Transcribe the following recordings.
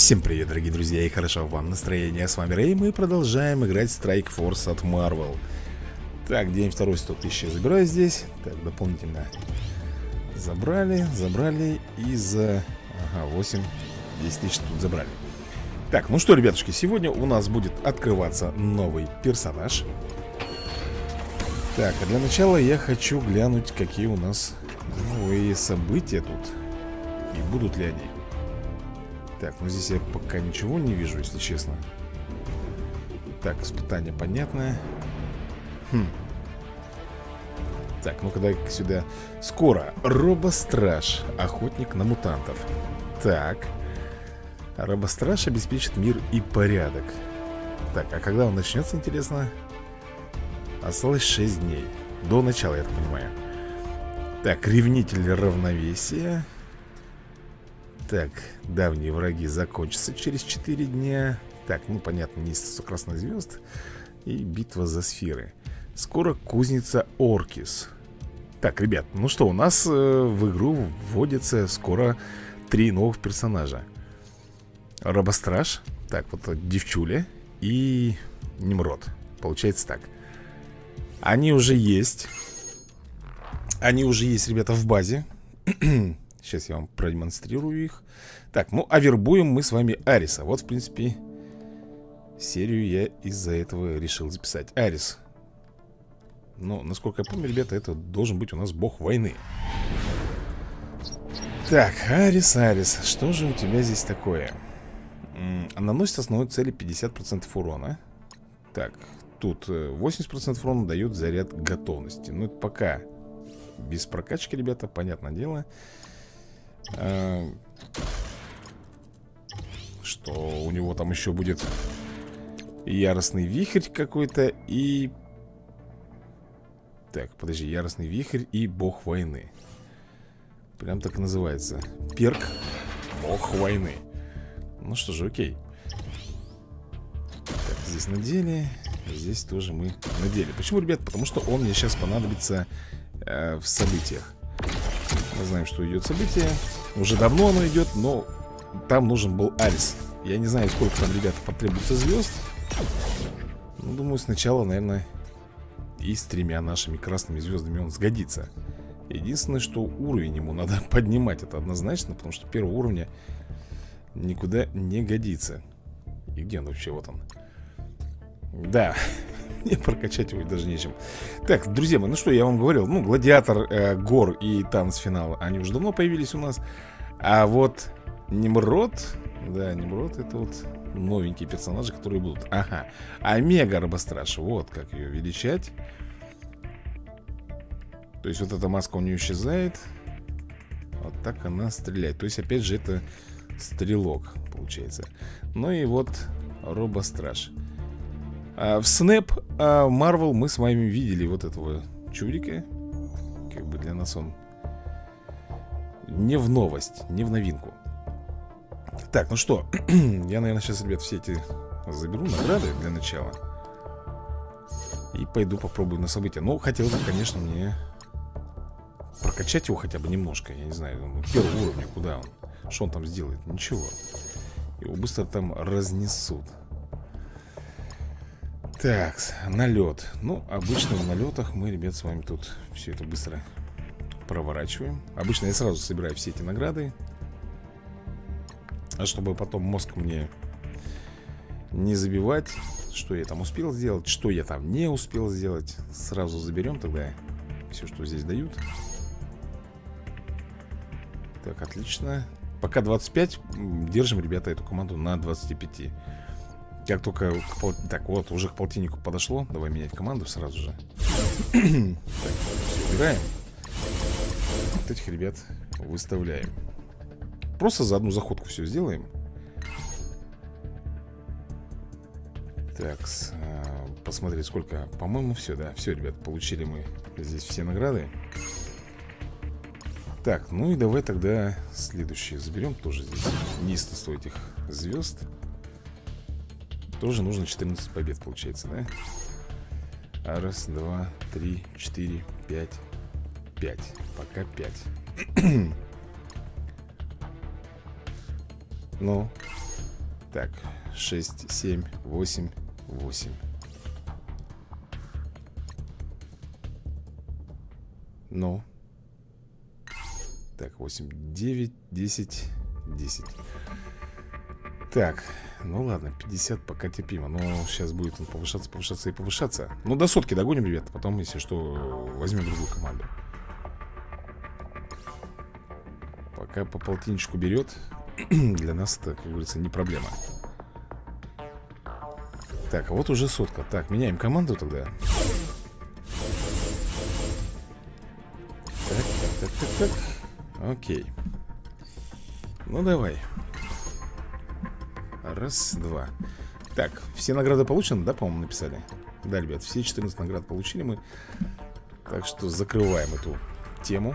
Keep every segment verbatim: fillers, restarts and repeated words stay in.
Всем привет, дорогие друзья, и хорошо вам настроение. С вами Рэй, мы продолжаем играть Strike Force от Marvel. Так, день второй, сто тысяч я забираю здесь. Так, дополнительно забрали, забрали и за... Ага, восемь, десять тысяч тут забрали. Так, ну что, ребятушки, сегодня у нас будет открываться новый персонаж. Так, а для начала я хочу глянуть, какие у нас новые события тут. И будут ли они. Так, ну здесь я пока ничего не вижу, если честно. Так, испытание понятное. Хм. Так, ну-ка дай-ка сюда. Скоро. Робостраж. Охотник на мутантов. Так. Робостраж обеспечит мир и порядок. Так, а когда он начнется, интересно? Осталось шесть дней. До начала, я так понимаю. Так, ревнитель равновесия. Так, давние враги закончатся через четыре дня. Так, ну понятно, низство красных звезд. И битва за сферы. Скоро кузница Оркис. Так, ребят, ну что, у нас э, в игру вводится скоро три новых персонажа. Робостраж. Так, вот девчуля. И Немрод. Получается так. Они уже есть. Они уже есть, ребята, в базе. Сейчас я вам продемонстрирую их. Так, ну а вербуем мы с вами Ареса. Вот, в принципе, серию я из-за этого решил записать. Арес. Ну, насколько я помню, ребята, это должен быть у нас бог войны. Так, Арес, Арес, что же у тебя здесь такое? Наносит основной цели пятьдесят процентов урона. Так, тут восемьдесят процентов урона дает заряд готовности. Ну, это пока без прокачки, ребята, понятное дело. А, что у него там еще будет яростный вихрь какой-то и... Так, подожди, яростный вихрь и бог войны. Прям так и называется. Перк бог войны. Ну что же, окей. Так, здесь надели. Здесь тоже мы надели. Почему, ребят? Потому что он мне сейчас понадобится э, в событиях. Мы знаем, что идет событие. Уже давно оно идет, но там нужен был Альс. Я не знаю, сколько там, ребята, потребуется звезд. Ну, думаю, сначала, наверное, и с тремя нашими красными звездами он сгодится. Единственное, что уровень ему надо поднимать. Это однозначно, потому что первого уровня никуда не годится. И где он вообще? Вот он. Да, не прокачать его даже нечем. Так, друзья мои, ну что, я вам говорил. Ну, Гладиатор, э, Гор и Танц-финал, они уже давно появились у нас. А вот Немрод. Да, Немрод, это вот новенькие персонажи, которые будут. Ага, Омега Робостраж. Вот как ее увеличать. То есть вот эта маска у нее исчезает. Вот так она стреляет. То есть опять же это стрелок получается. Ну и вот Робостраж. В Снэп Marvel мы с вами видели вот этого чудика. Как бы для нас он не в новость, не в новинку. Так, ну что, я, наверное, сейчас, ребят, все эти заберу награды для начала. И пойду попробую на события. Ну, хотел бы, конечно, мне прокачать его хотя бы немножко. Я не знаю, первого уровня, куда он. Что он там сделает? Ничего. Его быстро там разнесут. Так, налет. Ну, обычно в налетах мы, ребят, с вами тут все это быстро проворачиваем. Обычно я сразу собираю все эти награды, а чтобы потом мозг мне не забивать, что я там успел сделать, что я там не успел сделать. Сразу заберем тогда все, что здесь дают. Так, отлично. Пока двадцать пять. Держим, ребята, эту команду на двадцати пяти. Как только... Так, вот, уже к полтиннику подошло. Давай менять команду сразу же. Так, убираем. Вот этих ребят выставляем. Просто за одну заходку все сделаем. Так, посмотреть сколько. По-моему, все, да. Все, ребят, получили мы здесь все награды. Так, ну и давай тогда следующие заберем. Тоже здесь низко стоит этих звезд. Тоже нужно четырнадцать побед, получается, да? Раз, два, три, четыре, пять. Пять. Пока пять. Ну, Так, шесть, семь, восемь, восемь. Ну. Так, восемь, девять, десять, десять. Так, ну ладно, пятьдесят пока терпимо. Но сейчас будет он повышаться, повышаться и повышаться. Ну, до сотки догоним, ребят. Потом, если что, возьмем другую команду. Пока по полтинничку берет. Для нас это, как говорится, не проблема. Так, а вот уже сотка. Так, меняем команду тогда. Так, так, так, так, так. Окей. Ну, давай. Раз, два. Так, все награды получены, да, по-моему, написали? Да, ребят, все четырнадцать наград получили мы. Так что закрываем эту тему.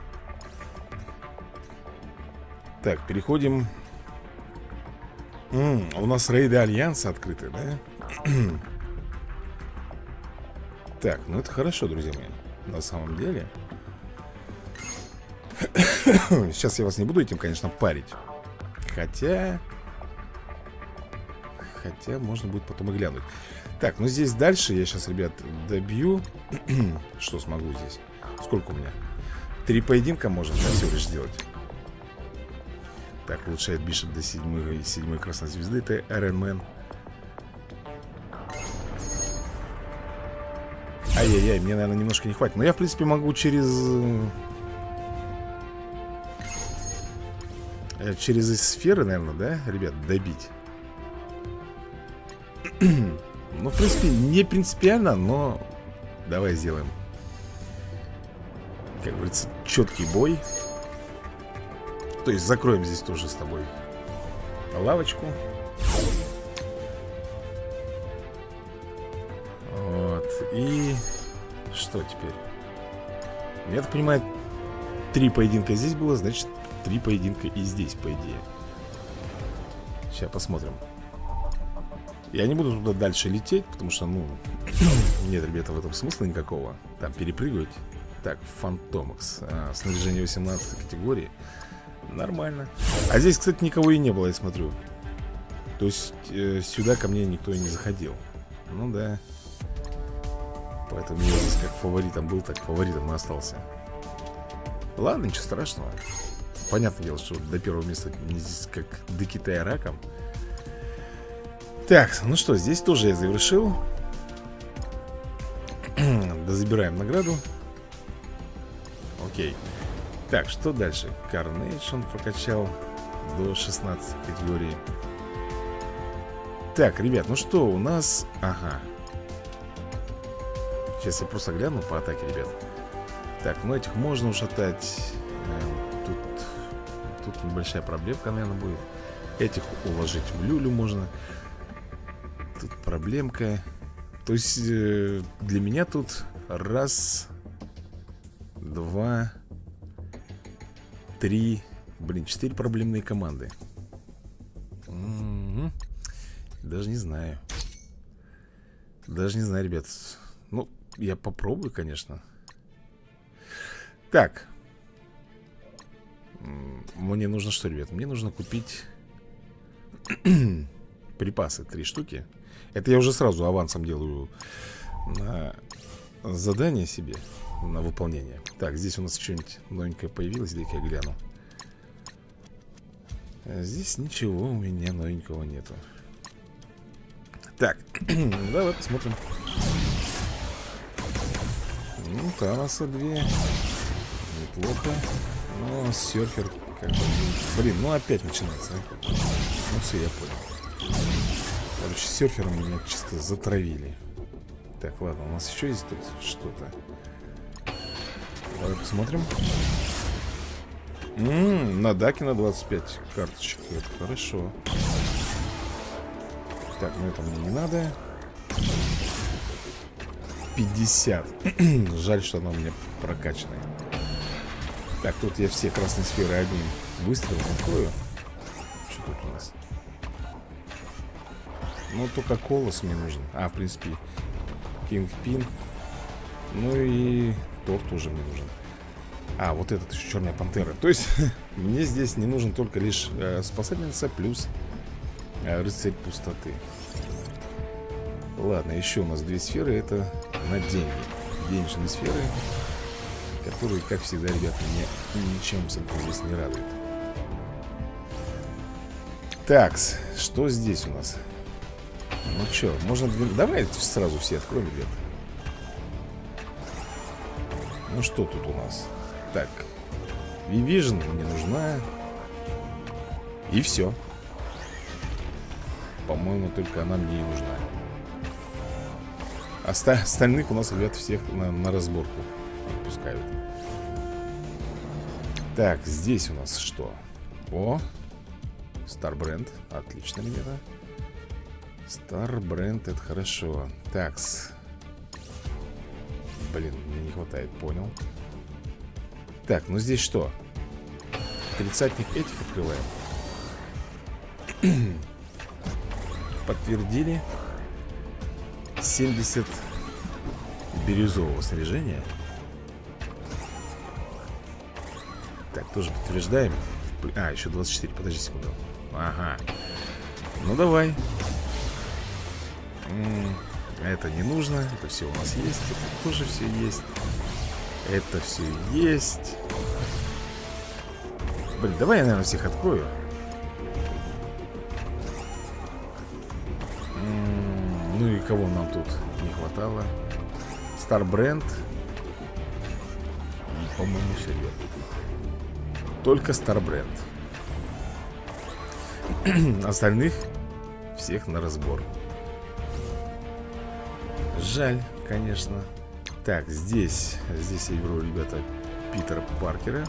Так, переходим. М-м, у нас рейды Альянса открыты, да? Так, ну это хорошо, друзья мои. На самом деле. Сейчас я вас не буду этим, конечно, парить. Хотя... Хотя можно будет потом и глянуть. Так, ну здесь дальше я сейчас, ребят, добью. Что смогу здесь? Сколько у меня? Три поединка можно, да, всего лишь сделать. Так, улучшает Бишоп до седьмой, седьмой красной звезды. Это Iron Man. Ай-яй-яй, мне, наверное, немножко не хватит. Но я, в принципе, могу через... Через сферы, наверное, да, ребят, добить. Ну, в принципе, не принципиально, но давай сделаем, как говорится, четкий бой. То есть закроем здесь тоже с тобой лавочку. Вот. И что теперь? Я так понимаю, три поединка здесь было, значит, три поединка и здесь, по идее. Сейчас посмотрим. Я не буду туда дальше лететь, потому что, ну, нет, ребята, в этом смысла никакого. Там перепрыгивать. Так, Фантомакс. А, снаряжение восемнадцатой категории. Нормально. А здесь, кстати, никого и не было, я смотрю. То есть э, сюда ко мне никто и не заходил. Ну да. Поэтому я здесь как фаворитом был, так фаворитом и остался. Ладно, ничего страшного. Понятное дело, что до первого места мне здесь как до Китая раком. Так, ну что, здесь тоже я завершил. Дозабираем награду. Окей. Так, что дальше? Carnation прокачал до шестнадцатой категории. Так, ребят, ну что у нас... Ага. Сейчас я просто гляну по атаке, ребят. Так, ну этих можно ушатать. Тут, тут небольшая проблемка, наверное, будет. Этих уложить в люлю можно. Тут проблемка. То есть э, для меня тут раз, два, три, блин, четыре проблемные команды. М-м-м. Даже не знаю. Даже не знаю, ребят. Ну, я попробую, конечно. Так. Мне нужно что, ребят? Мне нужно купить припасы, три штуки. Это я уже сразу авансом делаю на задание себе, на выполнение. Так, здесь у нас что-нибудь новенькое появилось. Дай-ка я гляну. Здесь ничего у меня новенького нету. Так, давай посмотрим. Ну, Танаса две. Неплохо. Но серфер как бы... Блин, ну опять начинается. Ну все, я понял. Короче, серфером меня чисто затравили. Так, ладно, у нас еще есть тут что-то. Давай посмотрим. М-м, на даке на двадцать пять карточек. Это хорошо. Так, ну это мне не надо. пятьдесят. Жаль, что она у меня прокачанная. Так, тут я все красные сферы одним выстрелом открою. Что тут у нас? Ну, только колос мне нужен. А, в принципе, кингпин. Ну и... Торт тоже мне нужен. А, вот этот еще черная пантера. То есть, мне здесь не нужен только лишь э, спасательница плюс Рыцарь пустоты. Ладно, еще у нас две сферы. Это на деньги. Денежные сферы, которые, как всегда, ребята, меня ничем абсолютно здесь не радуют. Такс, что здесь у нас? Ну что, можно... Давай сразу все откроем, ребята. Ну что тут у нас? Так, Vivision мне нужна. И все. По-моему, только она мне и нужна. Оста остальных у нас, ребят, всех на, на разборку отпускают. Так, здесь у нас что? О, Старбренд. Отлично, ребята. Старбренд, это хорошо. Такс. Блин, мне не хватает, понял. Так, ну здесь что? Тридцатник этих открываем. Подтвердили. Семьдесят бирюзового снаряжения. Так, тоже подтверждаем. А, еще двадцать четыре, подожди секунду. Ага. Ну давай. Это не нужно. Это все у нас есть. Это тоже все есть. Это все есть. Блин, давай я, наверное, всех открою. Ну и кого нам тут не хватало? Старбренд. По-моему, все, ребят. Только Старбренд. Остальных всех на разбор. Жаль, конечно. Так, здесь. Здесь я беру, ребята, Питера Паркера.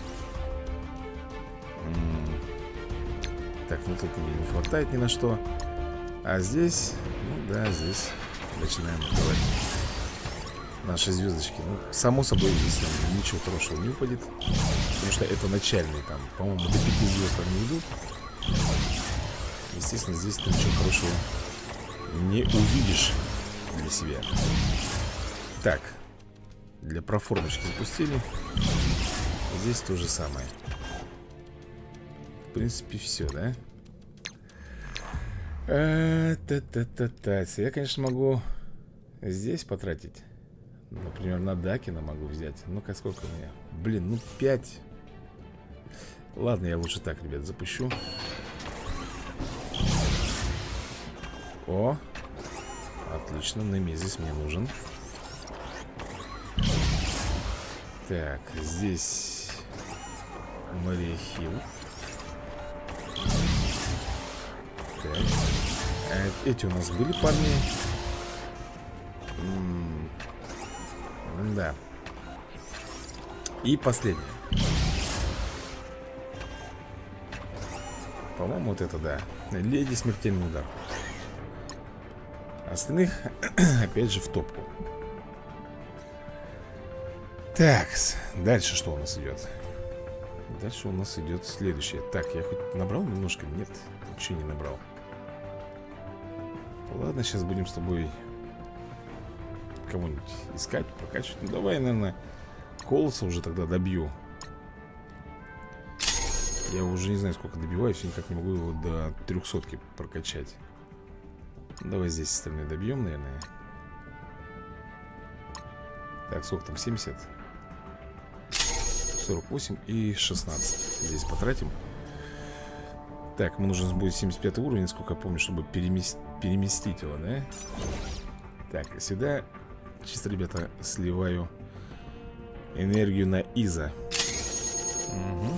Так, ну тут мне не хватает ни на что. А здесь, ну да, здесь начинаем открывать наши звездочки. Ну, само собой, здесь нам ничего хорошего не упадет. Потому что это начальные там, по-моему, до пяти звезд они идут. Естественно, здесь ты ничего хорошего не увидишь для себя. Так, для проформочки запустили. Здесь то же самое. В принципе, все, да? А, та-та-та-та. Я, конечно, могу здесь потратить. Например, на Дакина могу взять. Ну-ка, сколько у меня? Блин, ну пять. Ладно, я лучше так, ребят, запущу. О, отлично, Немезис мне нужен. Так, здесь Мария Хилл. Так. Эти у нас были парни. М -м да. И последнее. По-моему, вот это да. Леди смертельный удар. Остальных опять же в топку. Так, дальше что у нас идет? Дальше у нас идет следующее. Так, я хоть набрал немножко? Нет, ничего не набрал. Ладно, сейчас будем с тобой кого-нибудь искать, прокачивать. Ну, давай, наверное, Колоса уже тогда добью. Я уже не знаю, сколько добиваю, все никак не могу его до трехсотки прокачать. Давай здесь остальные добьем, наверное. Так, сколько там? семьдесят? сорок восемь и шестнадцать. Здесь потратим. Так, ему нужен будет семьдесят пятый уровень, насколько я помню, чтобы переместить, переместить его, да? Так, сюда чисто, ребята, сливаю энергию на Иза. Угу.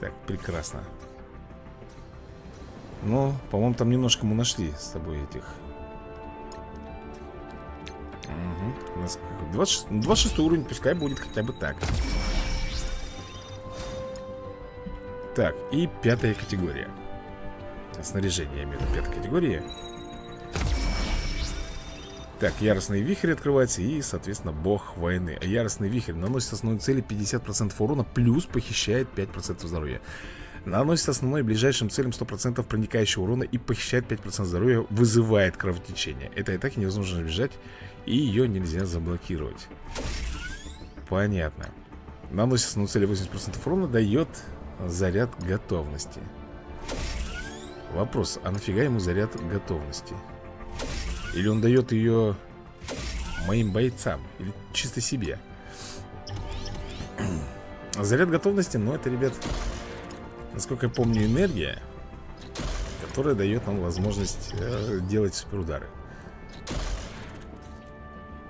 Так, прекрасно. Но, по-моему, там немножко мы нашли с тобой этих. Угу. У нас двадцать шестой уровень, пускай будет хотя бы так. Так, и пятая категория. Снаряжение, я имею в виду, пятая категория. Так, яростный вихрь открывается. И, соответственно, бог войны. Яростный вихрь наносит основной цели пятьдесят процентов урона, плюс похищает пять процентов здоровья. Наносит основной ближайшим целям сто процентов проникающего урона и похищает пять процентов здоровья. Вызывает кровотечение. Этой атаки невозможно избежать, и ее нельзя заблокировать. Понятно. Наносит основной цели восемьдесят процентов урона, дает заряд готовности. Вопрос, а нафига ему заряд готовности? Или он дает ее моим бойцам? Или чисто себе? Заряд готовности, но это, ребят, насколько я помню, энергия, которая дает нам возможность э, делать суперудары.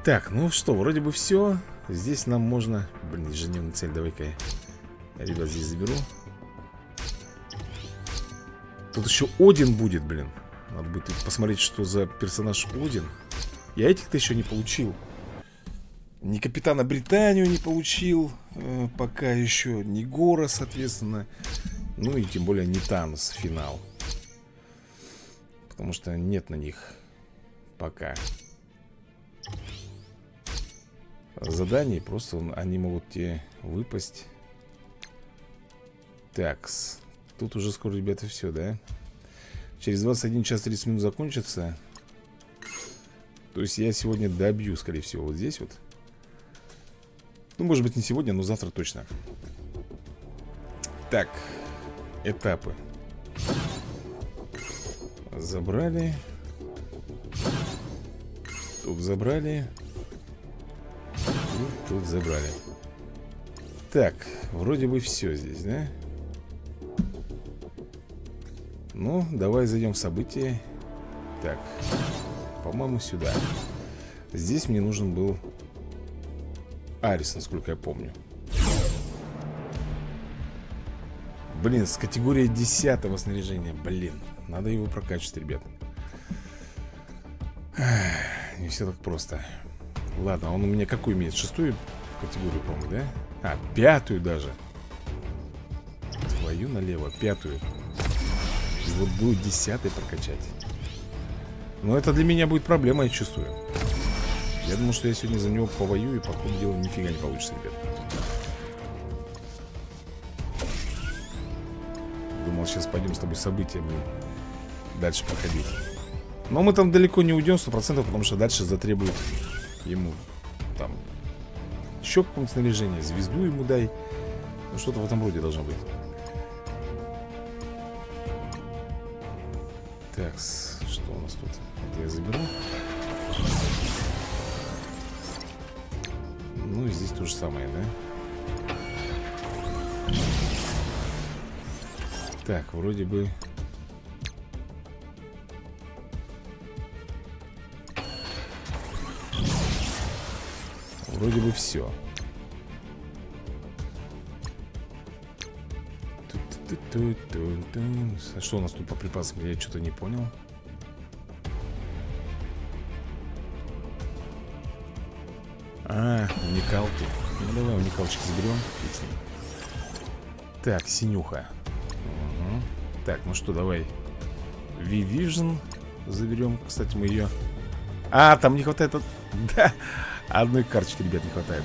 Так, ну что, вроде бы все. Здесь нам можно... Блин, ежедневная цель, давай-ка я, ребят, здесь заберу. Тут еще Один будет, блин. Надо будет посмотреть, что за персонаж Один. Я этих-то еще не получил. Ни Капитана Британию не получил. э, Пока еще ни Гора, соответственно. Ну и тем более не Танц-финал, потому что нет на них пока заданий. Просто они могут тебе выпасть. Такс. Тут уже скоро, ребята, все, да? Через двадцать один час тридцать минут закончится. То есть я сегодня добью, скорее всего, вот здесь вот. Ну, может быть, не сегодня, но завтра точно. Так, этапы забрали. Тут забрали. И тут забрали. Так, вроде бы все здесь, да? Ну, давай зайдем в события. Так, по-моему, сюда. Здесь мне нужен был Арес, насколько я помню. Блин, с категории десятого снаряжения. Блин, надо его прокачивать, ребят. Не все так просто. Ладно, он у меня какую имеет? Шестую категорию, по-моему, да? А, пятую даже. Твою налево, пятую. Вот будет десятый прокачать. Но это для меня будет проблема, я чувствую. Я думаю, что я сегодня за него повоюю, и по ходу дела нифига не получится, ребят. Думал, сейчас пойдем с тобой события дальше проходить. Но мы там далеко не уйдем, сто процентов, потому что дальше затребуют ему там еще какое-нибудь снаряжение, звезду ему дай. Ну, что-то в этом роде должно быть. Так, что у нас тут? Это я заберу. Ну и здесь то же самое, да? Так, вроде бы... Вроде бы все. А что у нас тут по припасам? Я что-то не понял. А, уникалки. Ну давай уникалочки заберем. Так, синюха. Угу. Так, ну что, давай Vivision заберем. Кстати, мы ее... А, там не хватает... От... Да, одной карточки, ребят, не хватает.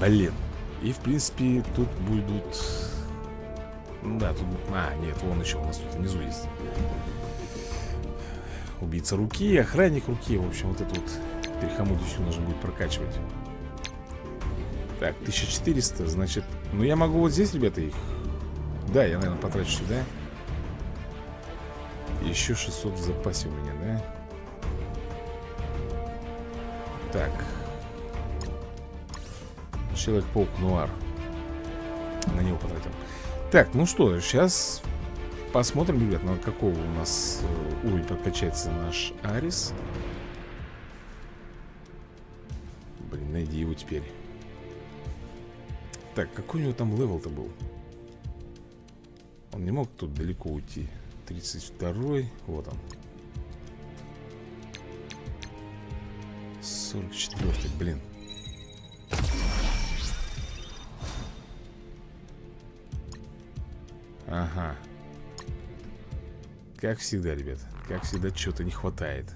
Блин. И, в принципе, тут будут... Да, тут... А, нет, вон еще у нас тут внизу есть. Убийца руки, охранник руки. В общем, вот это вот перехамудичку нужно будет прокачивать. Так, тысяча четыреста, значит... Ну, я могу вот здесь, ребята, их... Да, я, наверное, потрачу сюда. Еще шестьсот в запасе у меня, да? Так. Человек-паук Нуар. На него потратил. Так, ну что, сейчас посмотрим, ребят, на какого у нас уровень подкачается наш Арес. Блин, найди его теперь. Так, какой у него там левел-то был? Он не мог тут далеко уйти. тридцать второй, вот он. сорок четвёртый, блин. Ага. Как всегда, ребят. Как всегда, чего-то не хватает.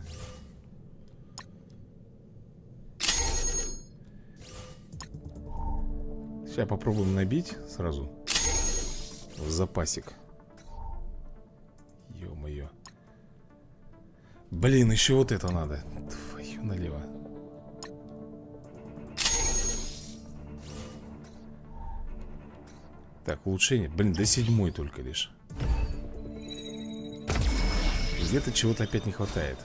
Сейчас попробуем набить сразу. В запасик. Ё-моё. Блин, еще вот это надо. Твою налево. Так, улучшение. Блин, до седьмой только лишь. Где-то чего-то опять не хватает.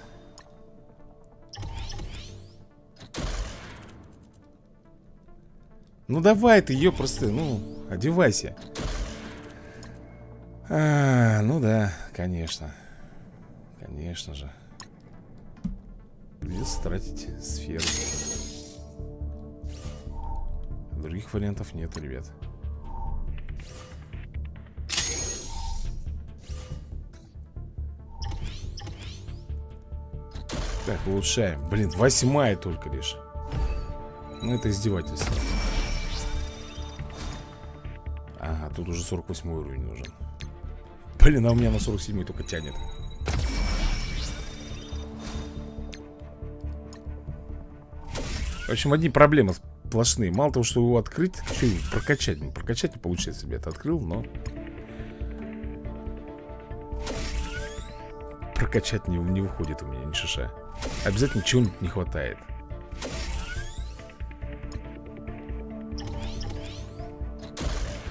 Ну давай ты ее просто, ну, одевайся. А, ну да, конечно. Конечно же. Придется тратить сферу. Других вариантов нет, ребят. Так, улучшаем. Блин, восьмая только лишь. Ну это издевательство. Ага, тут уже сорок восьмой уровень нужен. Блин, а у меня на сорок седьмой только тянет. В общем, одни проблемы сплошные. Мало того, что его открыть, что его прокачать? Прокачать не получается, ребята. Открыл, но прокачать не, не выходит у меня ни шиша. Обязательно чего-нибудь не хватает.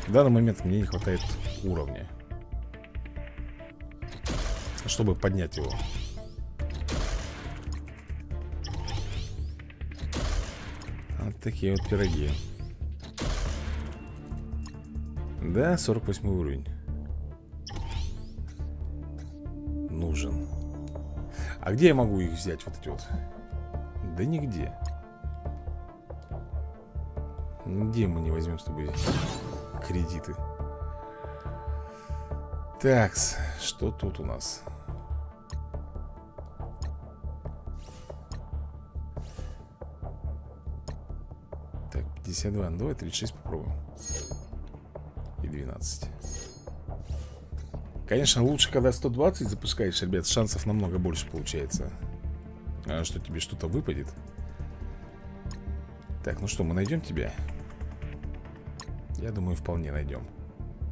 В данный момент мне не хватает уровня, чтобы поднять его. Вот такие вот пироги. Да, сорок восьмой уровень нужен. А где я могу их взять, вот эти вот? Да нигде. Нигде мы не возьмем с тобой кредиты. Так, что тут у нас? Так, пятьдесят два, ну давай тридцать шесть попробуем. И двенадцать. Конечно, лучше, когда сто двадцать запускаешь, ребят. Шансов намного больше получается, что тебе что-то выпадет. Так, ну что, мы найдем тебя? Я думаю, вполне найдем.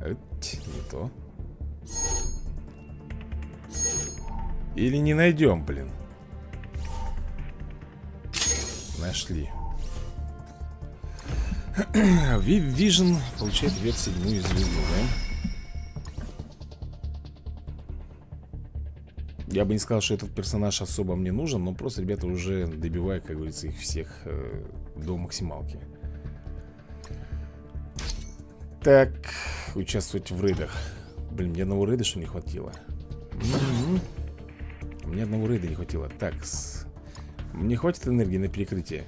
Эть, не то. Или не найдем, блин. Нашли. Vision получает вверх седьмую звезду, да? Я бы не сказал, что этот персонаж особо мне нужен, но просто, ребята, уже добиваю, как говорится, их всех э, до максималки. Так, участвовать в рейдах. Блин, мне одного рейда что не хватило. Угу. Мне одного рейда не хватило. Так, мне хватит энергии на перекрытие.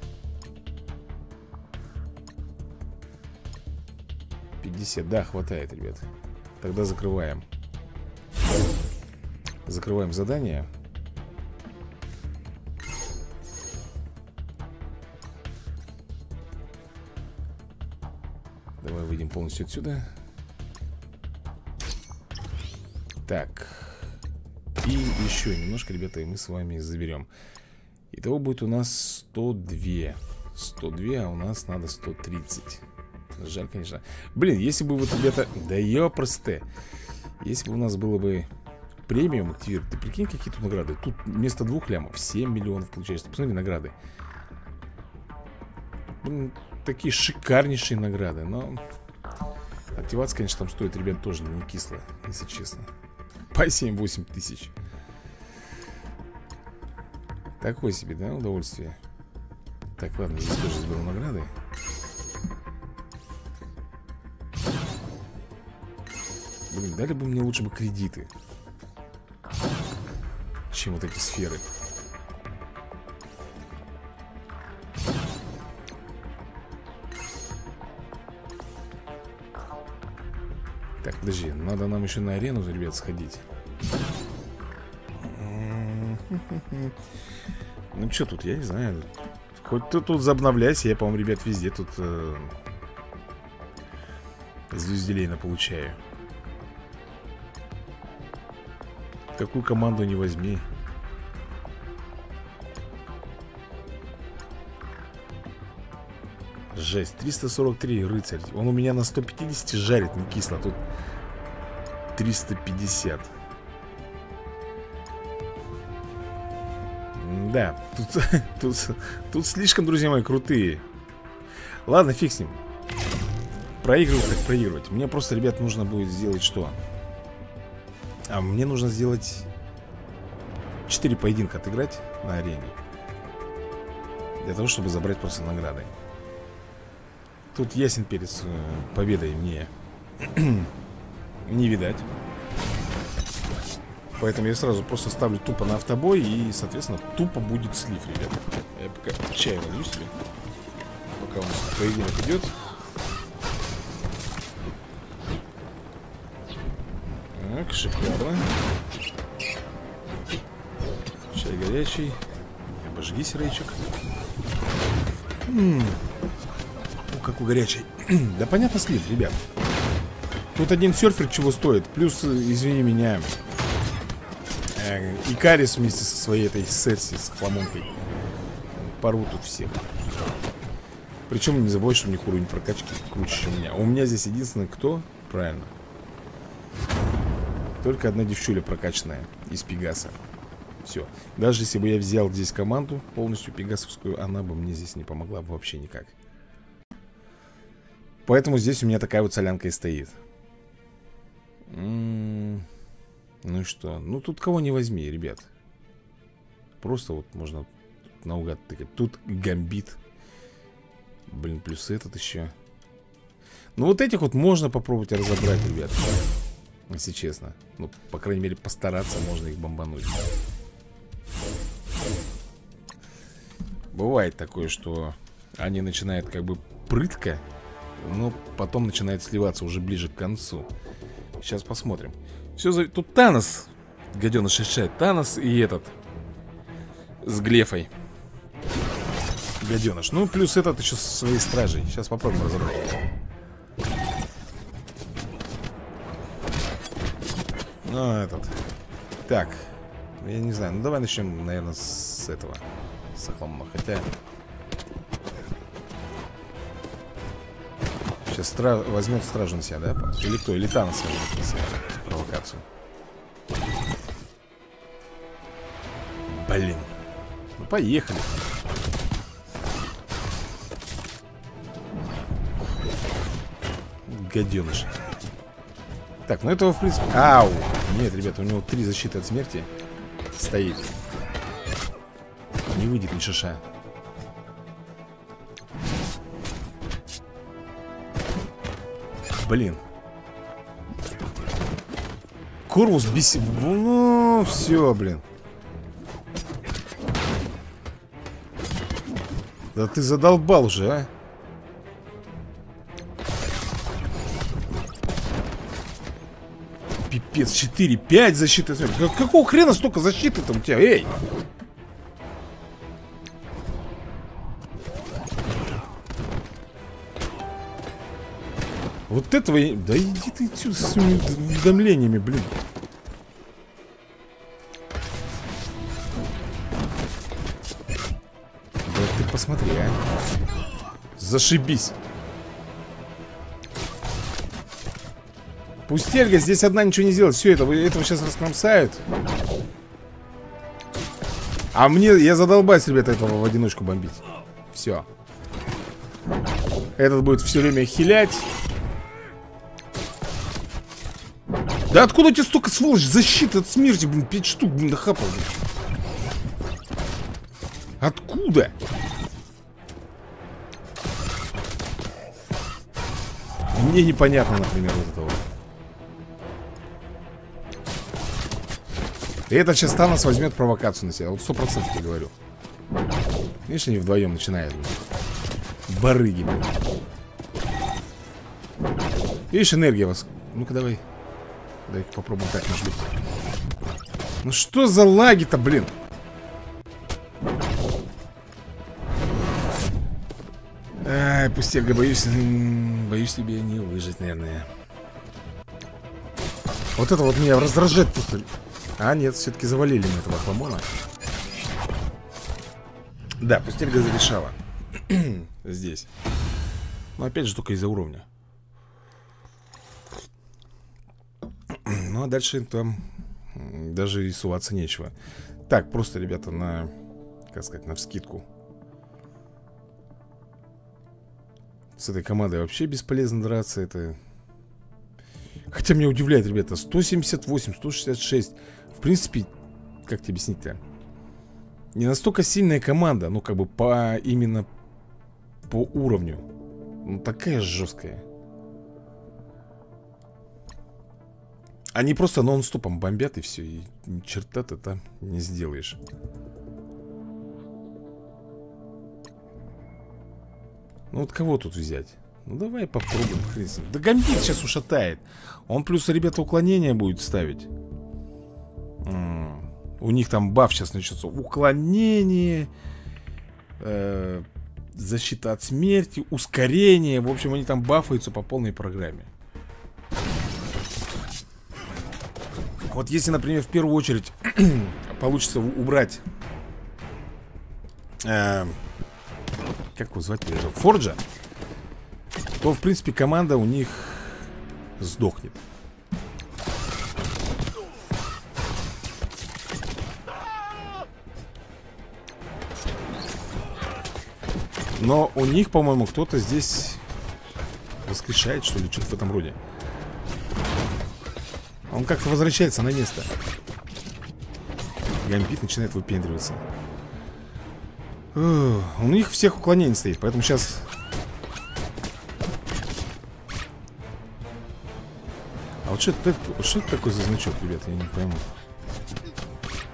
пятьдесят, да, хватает, ребят. Тогда закрываем. Закрываем задание. Давай выйдем полностью отсюда. Так. И еще немножко, ребята, и мы с вами заберем. Итого будет у нас сто два. сто два, а у нас надо сто тридцать. Жаль, конечно. Блин, если бы вот, ребята... Да ёпросте. Если бы у нас было бы премиум активировать. Ты прикинь, какие тут награды. Тут вместо двух лямов семь миллионов получается. Посмотри, награды. Блин... Такие шикарнейшие награды. Но активация, конечно, там стоит, ребят, тоже не кисло, если честно. По семь-восемь тысяч. Такое себе, да, удовольствие. Так, ладно, здесь тоже сберу награды. Блин, дали бы мне лучше бы кредиты, чем вот эти сферы. Так, подожди, надо нам еще на арену, ребят, сходить. Ну что тут, я не знаю. Хоть ты тут заобновляйся, я, по-моему, ребят, везде тут э, звезделейно получаю. Какую команду не возьми. Жесть, триста сорок три рыцарь. Он у меня на сто пятьдесят жарит, не кисло. Тут триста пятьдесят. Да, тут, тут, тут слишком, друзья мои, крутые. Ладно, фиг с ним. Проигрывать так проигрывать. Мне просто, ребят, нужно будет сделать что? А мне нужно сделать четыре поединка отыграть на арене для того, чтобы забрать просто награды. Тут ясен перец победой мне не видать. Поэтому я сразу просто ставлю тупо на автобой. И, соответственно, тупо будет слив, ребят. Я пока чай налью себе, пока у нас поединок идет. Так, шикарно. Чай горячий. Обожгись, Рейчик. М-м-м. О, какой горячий. Да понятно, слив, ребят. Тут один серфер чего стоит. Плюс, извини меня, Икарис вместе со своей этой Серси, с Фламонкой, порвут тут всех. Причем не забывай, что у них уровень прокачки круче, чем у меня. У меня здесь единственный кто? Правильно. Только одна девчуля прокачанная из Пегаса. Все. Даже если бы я взял здесь команду полностью пегасовскую, она бы мне здесь не помогла бы вообще никак. Поэтому здесь у меня такая вот солянка и стоит. М-м-м. Ну что, ну тут кого не возьми, ребят. Просто вот можно наугад тыкать. Тут гамбит. Блин, плюс этот еще. Ну вот этих вот можно попробовать разобрать, ребят. Если честно. Ну, по крайней мере, постараться можно их бомбануть. Бывает такое, что они начинают как бы прытко, но потом начинают сливаться уже ближе к концу. Сейчас посмотрим. Все за... Тут Танос, гаденыш, решает. Танос и этот с Глефой. Гаденыш. Ну, плюс этот еще со своей стражей. Сейчас попробуем разобрать. Ну, этот. Так. Я не знаю. Ну, давай начнем, наверное, с этого. С охламного. Хотя... Сейчас стра... возьмет стражу на себя, да? Или кто? Или Танос возьмет на себя провокацию. Блин. Ну, поехали. Гаденыш. Так, ну этого в принципе... Ау! Нет, ребята, у него три защиты от смерти стоит. Не выйдет ни шиша. Блин. Корвус бесит. Ну, все, блин. Да ты задолбал уже, а? Пипец, четыре, пять защиты. Какого хрена столько защиты там у тебя? Эй! Вот этого... Да иди ты отсюда с своими уведомлениями, блин. Да ты посмотри, а. Зашибись. Пустельга здесь одна ничего не делает. Все, это, этого сейчас раскромсают. А мне... Я задолбаюсь, ребята, этого в одиночку бомбить. Все. Этот будет все время хилять. Да откуда у тебя столько, сволочь, защиты от смерти, блин, пять штук, блин, дохапал, блин. Откуда? Мне непонятно, например, вот этого. И этот сейчас Танос возьмет провокацию на себя. Вот сто процентов я говорю. Видишь, они вдвоем начинают. Блин. Барыги, блин. Видишь, энергия вас. Ну-ка, давай. Давайте попробуем так нажать. Ну что за лаги-то, блин? Ай, пустельга, боюсь. Боюсь, тебе не выжить, наверное. Вот это вот меня раздражает пустельга. А, нет, все-таки завалили мы этого хламона. Да, пустельга зарешала. Здесь. Но опять же только из-за уровня. Ну, а дальше там даже и суваться нечего. Так, просто, ребята, на... Как сказать, навскидку. С этой командой вообще бесполезно драться. Это... Хотя меня удивляет, ребята, сто семьдесят восемь, сто шестьдесят шесть. В принципе, как тебе объяснить-то? Не настолько сильная команда, ну как бы по именно по уровню. Ну такая жесткая. Они просто нон-стопом бомбят и все, и ни черта ты там не сделаешь. Ну вот кого тут взять? Ну давай попробуем, хрен с ним. Да гамбит сейчас ушатает. Он плюс, ребята, уклонение будет ставить. М-м-м. У них там баф сейчас начнется. Уклонение, э-э- защита от смерти, ускорение. В общем, они там бафаются по полной программе. Вот если, например, в первую очередь получится убрать э-э- как его звать? Форджа, то, в принципе, команда у них сдохнет. Но у них, по-моему, кто-то здесь воскрешает, что ли, что-то в этом роде. Он как-то возвращается на место. Гамбит начинает выпендриваться. Ух, у них всех уклонений стоит, поэтому сейчас... А вот что это, что это такое за значок, ребят? Я не пойму.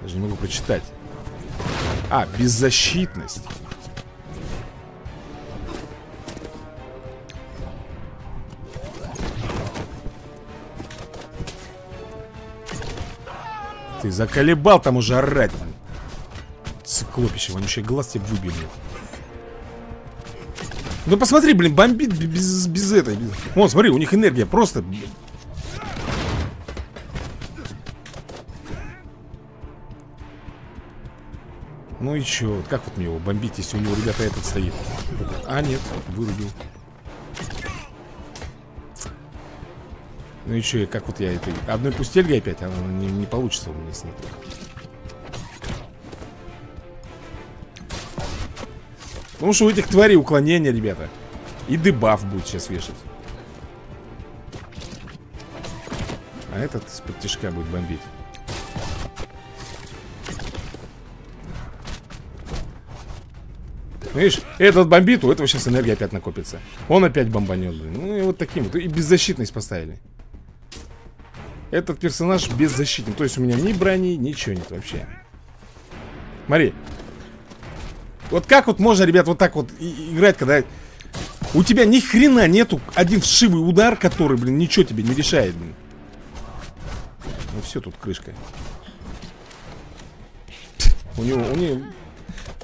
Даже не могу прочитать. А, беззащитность. Ты заколебал там уже орать. Циклопище, вонючий глаз тебе выбил. Ну посмотри, блин, бомбит без, без этой. Без... О, смотри, у них энергия просто... Ну и чё, вот как вот мне его бомбить, если у него, ребята, этот стоит? А, нет, вырубил. Ну и чё, как вот я это... Одной пустельгой опять, она не, не получится у меня с ней. Потому что у этих тварей уклонения, ребята. И дебаф будет сейчас вешать. А этот из-под тишка будет бомбить. Видишь, этот бомбит, у этого сейчас энергия опять накопится. Он опять бомбанет, блин. Ну и вот таким вот. И беззащитность поставили. Этот персонаж беззащитен. То есть у меня ни брони, ничего нет вообще. Смотри. Вот как вот можно, ребят, вот так вот играть, когда у тебя ни хрена нету. Один вшивый удар, который, блин, ничего тебе не решает, блин. Ну все, тут крышка. У него, у него...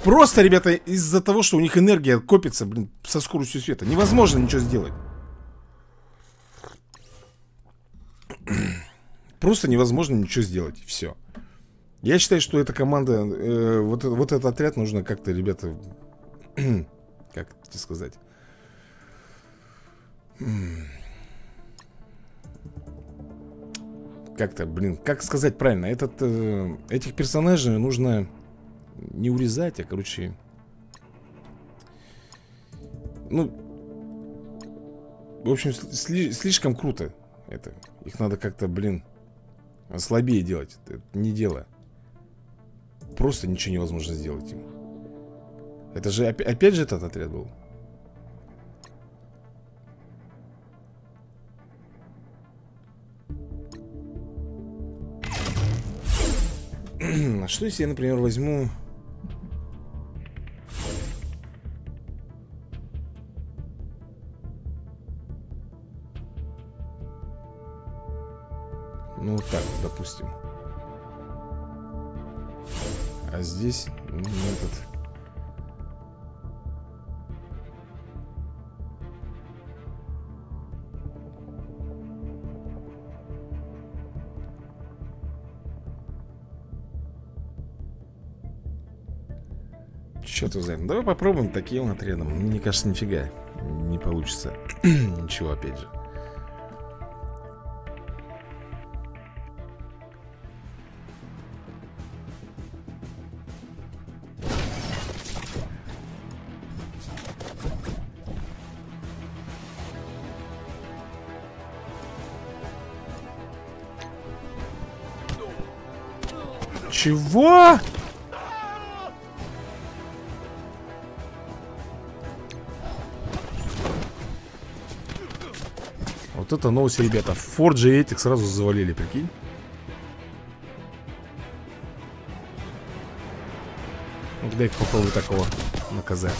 Просто, ребята, из-за того, что у них энергия копится, блин, со скоростью света, невозможно ничего сделать. Просто невозможно ничего сделать. Все. Я считаю, что эта команда, э, вот, вот этот отряд нужно как-то, ребята, как тебе сказать, как-то, блин, как сказать правильно, этот, э, этих персонажей нужно не урезать, а, короче, ну, в общем, сли слишком круто это. Их надо как-то, блин, слабее делать. Это не дело. Просто ничего невозможно сделать им. Это же, опять, опять же этот отряд был. А что если я, например, возьму... Ну вот так, допустим. А здесь, ну, этот... Чёрт его знает. Давай попробуем таким отрядом. Мне кажется, нифига не получится. Ничего, опять же. Чего? Вот это новость, ребята. Форджа и этих сразу завалили, прикинь. Дай-ка попробую такого наказать.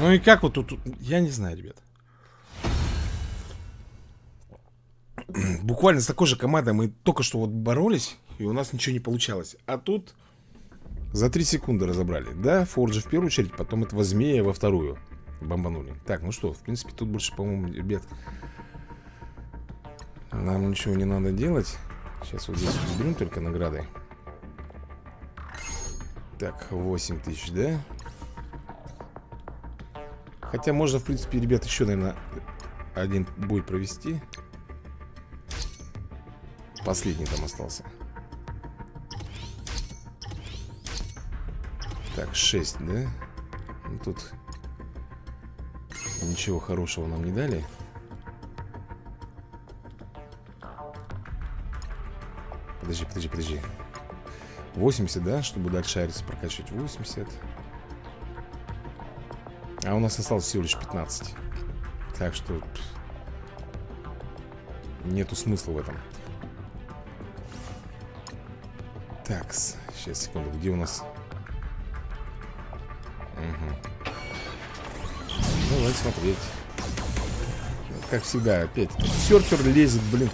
Ну и как вот тут... Я не знаю, ребят. Буквально с такой же командой мы только что вот боролись, и у нас ничего не получалось. А тут за три секунды разобрали. Да, Форджа в первую очередь, потом этого змея во вторую бомбанули. Так, ну что, в принципе, тут больше, по-моему, ребят, нам ничего не надо делать. Сейчас вот здесь берем только награды. Так, восемь тысяч, да? Хотя можно, в принципе, ребят, еще, наверное, один бой провести. Последний там остался. Так, шесть, да? Ну, тут... Ничего хорошего нам не дали. Подожди, подожди, подожди. восемьдесят, да? Чтобы дальше Ариса прокачивать. восемьдесят. А у нас осталось всего лишь пятнадцать. Так что нету смысла в этом. Так, сейчас, секунду. Где у нас... Угу. Ну, давайте смотреть. Как всегда, опять сертер лезет, блин.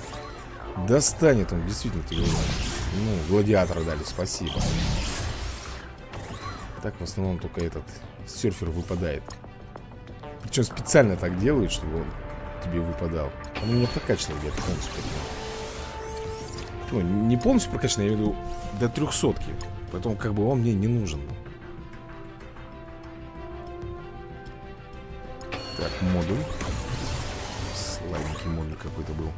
Достанет он, действительно, ты говоришь. Ну, гладиатора дали, спасибо. Так, в основном, только этот серфер выпадает. Причем специально так делают, чтобы он тебе выпадал. Он у меня прокачанный где-то полностью. Ну, не полностью прокачанный, я имею в виду до трехсотки. Поэтому, как бы, он мне не нужен. Так, модуль. Слабенький модуль какой-то был.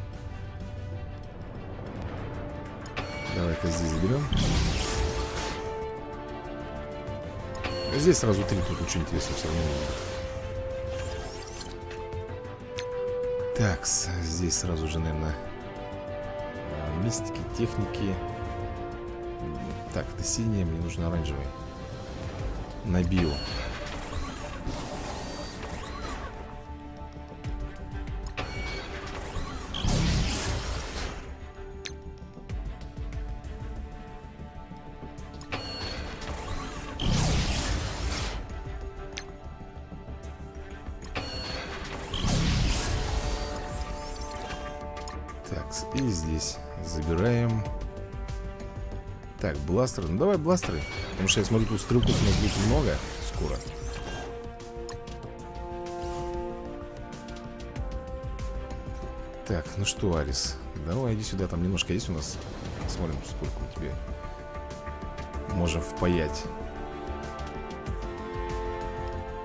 Давай-ка здесь заберем. Здесь сразу три, тут ничего интересного все равно нет. Так, здесь сразу же, наверное, мистики, техники. Так, это синяя, мне нужен оранжевый. На био. И здесь забираем. Так, бластеры. Ну давай бластеры. Потому что я смотрю, тут стрелков у нас будет много скоро. Так, ну что, Арес, давай иди сюда, там немножко есть у нас. Посмотрим, сколько у тебя. Можем впаять.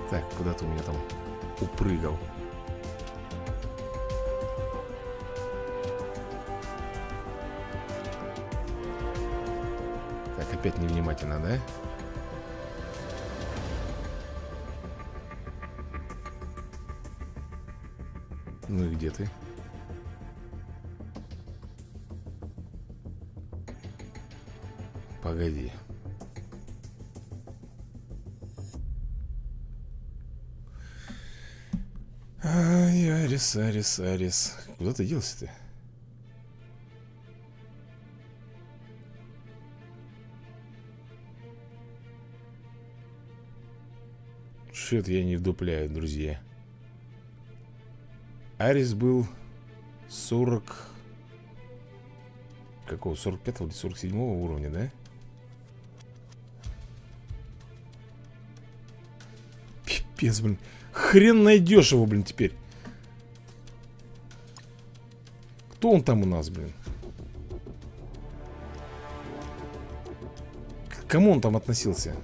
Так, куда ты у меня там упрыгал? Опять невнимательно, да? Ну и где ты? Погоди. Ай, Арес, Арес, Арес. Куда ты делся ты? Что-то я не вдупляю, друзья. Арес был сорок... Какого? сорок пятого или сорок седьмого уровня, да? Пипец, блин. Хрен найдешь его, блин, теперь. Кто он там у нас, блин? К кому он там относился?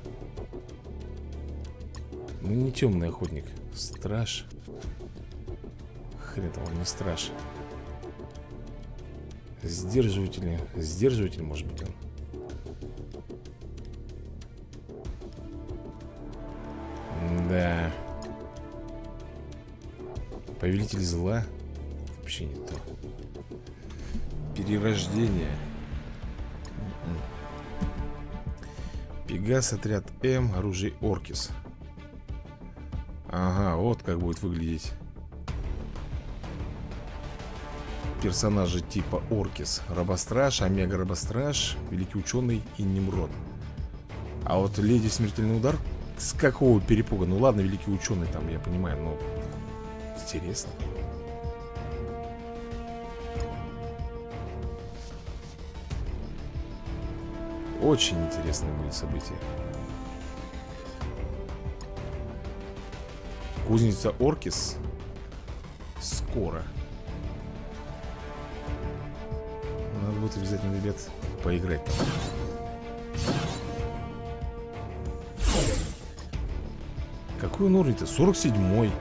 Ну не темный охотник. Страж. Хрен там, он не страж. Сдерживатель. Сдерживатель, может быть, он. Да. Повелитель зла. Вообще не то. Перерождение. Пегас, отряд М, оружие Оркис. Ага, вот как будет выглядеть персонажи типа Оркис. Робостраж, Омега Робостраж, Великий Ученый и Немрод. А вот Леди Смертельный Удар с какого перепуга? Ну ладно, Великий Ученый там, я понимаю, но интересно. Очень интересное будет событие. Кузница Оркис. Скоро. Надо будет обязательно, ребят, поиграть. Какой он уровень-то? сорок седьмой.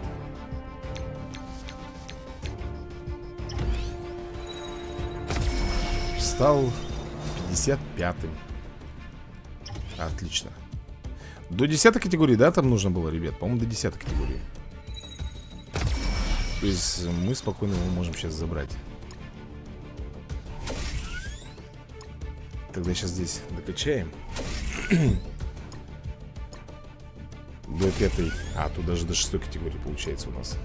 Стал пятьдесят пятым. Отлично. До десятой категории, да, там нужно было, ребят? По-моему, до десятой категории. То есть мы спокойно его можем сейчас забрать. Тогда сейчас здесь докачаем. До пятой. А, тут даже до шестой категории получается у нас.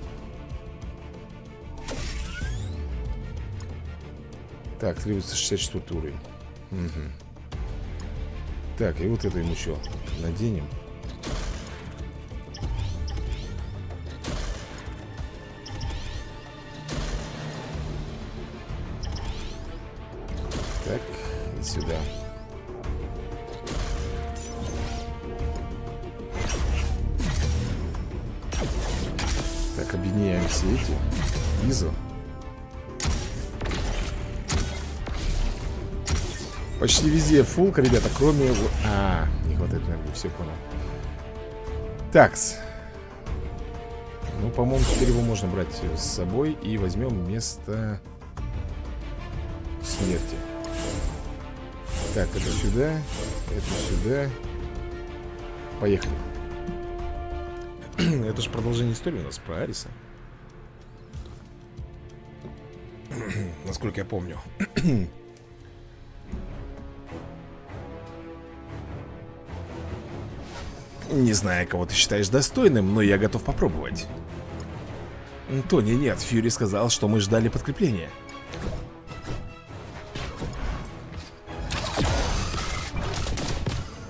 Так, требуется шестьдесят четвёртый уровень. Угу. Так, и вот это им еще наденем. Так, и сюда. Так, объединяем все эти. Визу. Почти везде фулка, ребята, кроме его... А, не хватает энергии, все понял. Такс. Ну, по-моему, теперь его можно брать с собой. И возьмем место смерти. Так, это сюда. Это сюда. Поехали. Это же продолжение истории у нас про Ареса. Насколько я помню. Не знаю, кого ты считаешь достойным, но я готов попробовать. Тони, нет, Фьюри сказал, что мы ждали подкрепления.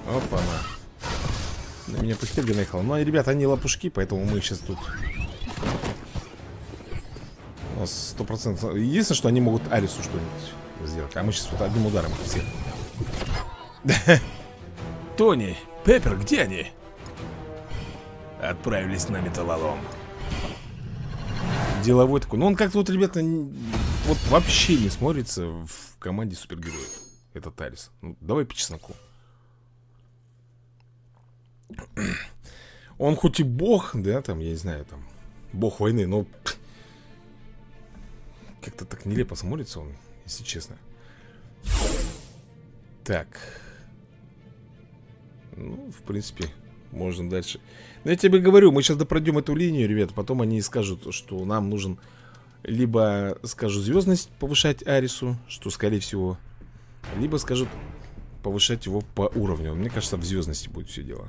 Опа-на. На меня Пустельги наехал. Ну, ребята, они лопушки, поэтому мы сейчас тут... У нас сто процентов... Единственное, что они могут Аресу что-нибудь сделать. А мы сейчас вот одним ударом всех. Тони, Пеппер, где они? Отправились на металлолом. Деловой такой. Ну он как-то вот, ребята, вот вообще не смотрится в команде супергероев. Это Арес. Ну, давай по чесноку. Он хоть и бог, да, там, я не знаю, там, бог войны, но как-то так нелепо смотрится он, если честно. Так. Ну, в принципе... Можно дальше. Но я тебе говорю, мы сейчас допройдем эту линию, ребят. Потом они скажут, что нам нужен... Либо скажут звездность повышать Аресу, что скорее всего. Либо скажут повышать его по уровню. Мне кажется, в звездности будет все дело.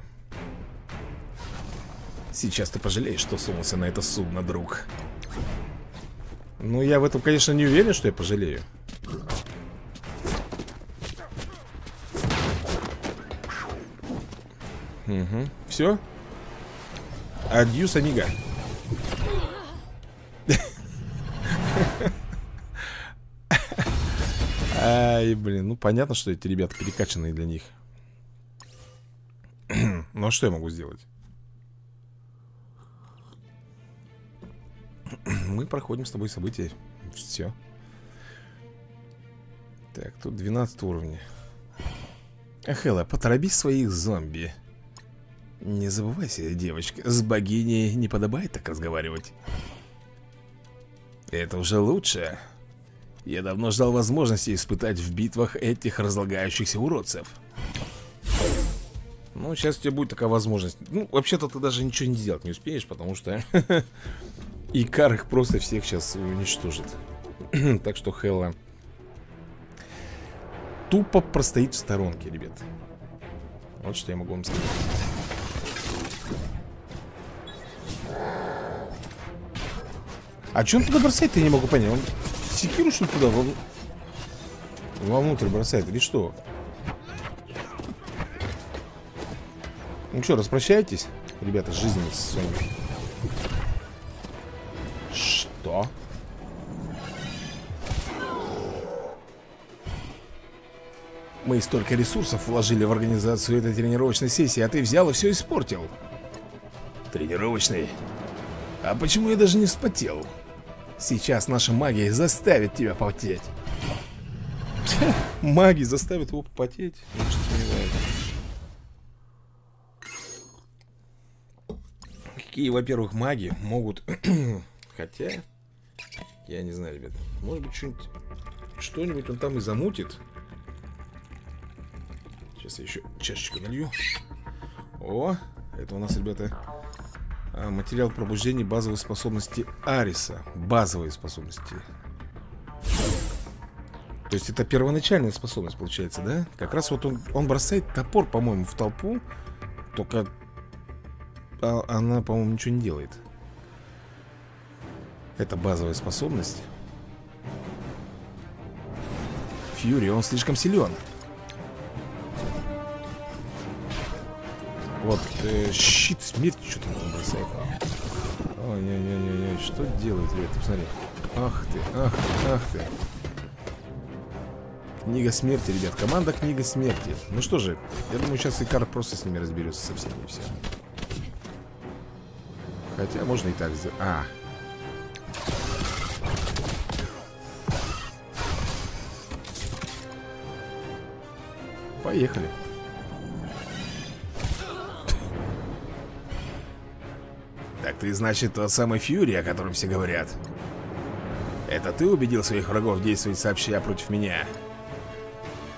Сейчас ты пожалеешь, что сунулся на это судно, друг. Ну, я в этом, конечно, не уверен, что я пожалею. Угу. Все. Адьюс, анига. Ай, блин, ну понятно, что эти ребята перекачанные для них. Ну а что я могу сделать? Мы проходим с тобой события. Все. Так, тут двенадцать уровней. Ахела, потороби своих зомби. Не забывайся, девочка, с богиней не подобает так разговаривать. Это уже лучше. Я давно ждал возможности испытать в битвах этих разлагающихся уродцев. Ну, сейчас у тебя будет такая возможность. Ну, вообще-то ты даже ничего не делать не успеешь, потому что Икар их просто всех сейчас уничтожит. Так что Хэлла тупо простоит в сторонке, ребят. Вот что я могу вам сказать. А что он туда бросает, я не могу понять. Он секиру что туда во... вовнутрь бросает или что? Ну что, распрощайтесь, ребята, с жизнью с вами. Что? Мы столько ресурсов вложили в организацию этой тренировочной сессии, а ты взял и все испортил. Тренировочный? А почему я даже не вспотел? Сейчас наша магия заставит тебя потеть. Магия заставит его потеть? Какие, во-первых, маги могут... Хотя... Я не знаю, ребят. Может быть, что-нибудь... Что-нибудь он там и замутит. Сейчас я еще чашечку налью. О, это у нас, ребята... Материал пробуждения базовой способности Ареса. Базовые способности. То есть это первоначальная способность, получается, да? Как раз вот он, он бросает топор, по-моему, в толпу. Только а, она, по-моему, ничего не делает. Это базовая способность. Фьюри, он слишком силен. Вот, э, щит смерти, что-то он бросает. Ой-ой-ой-ой, что делает, ребята, посмотри. Ах ты, ах ты, ах ты. Книга смерти, ребят, команда Книга смерти. Ну что же, я думаю, сейчас Икар просто с ними разберется со всеми, все. Хотя можно и так сделать. А. Поехали. Ты, значит, тот самый Фьюри, о котором все говорят. Это ты убедил своих врагов действовать сообща против меня?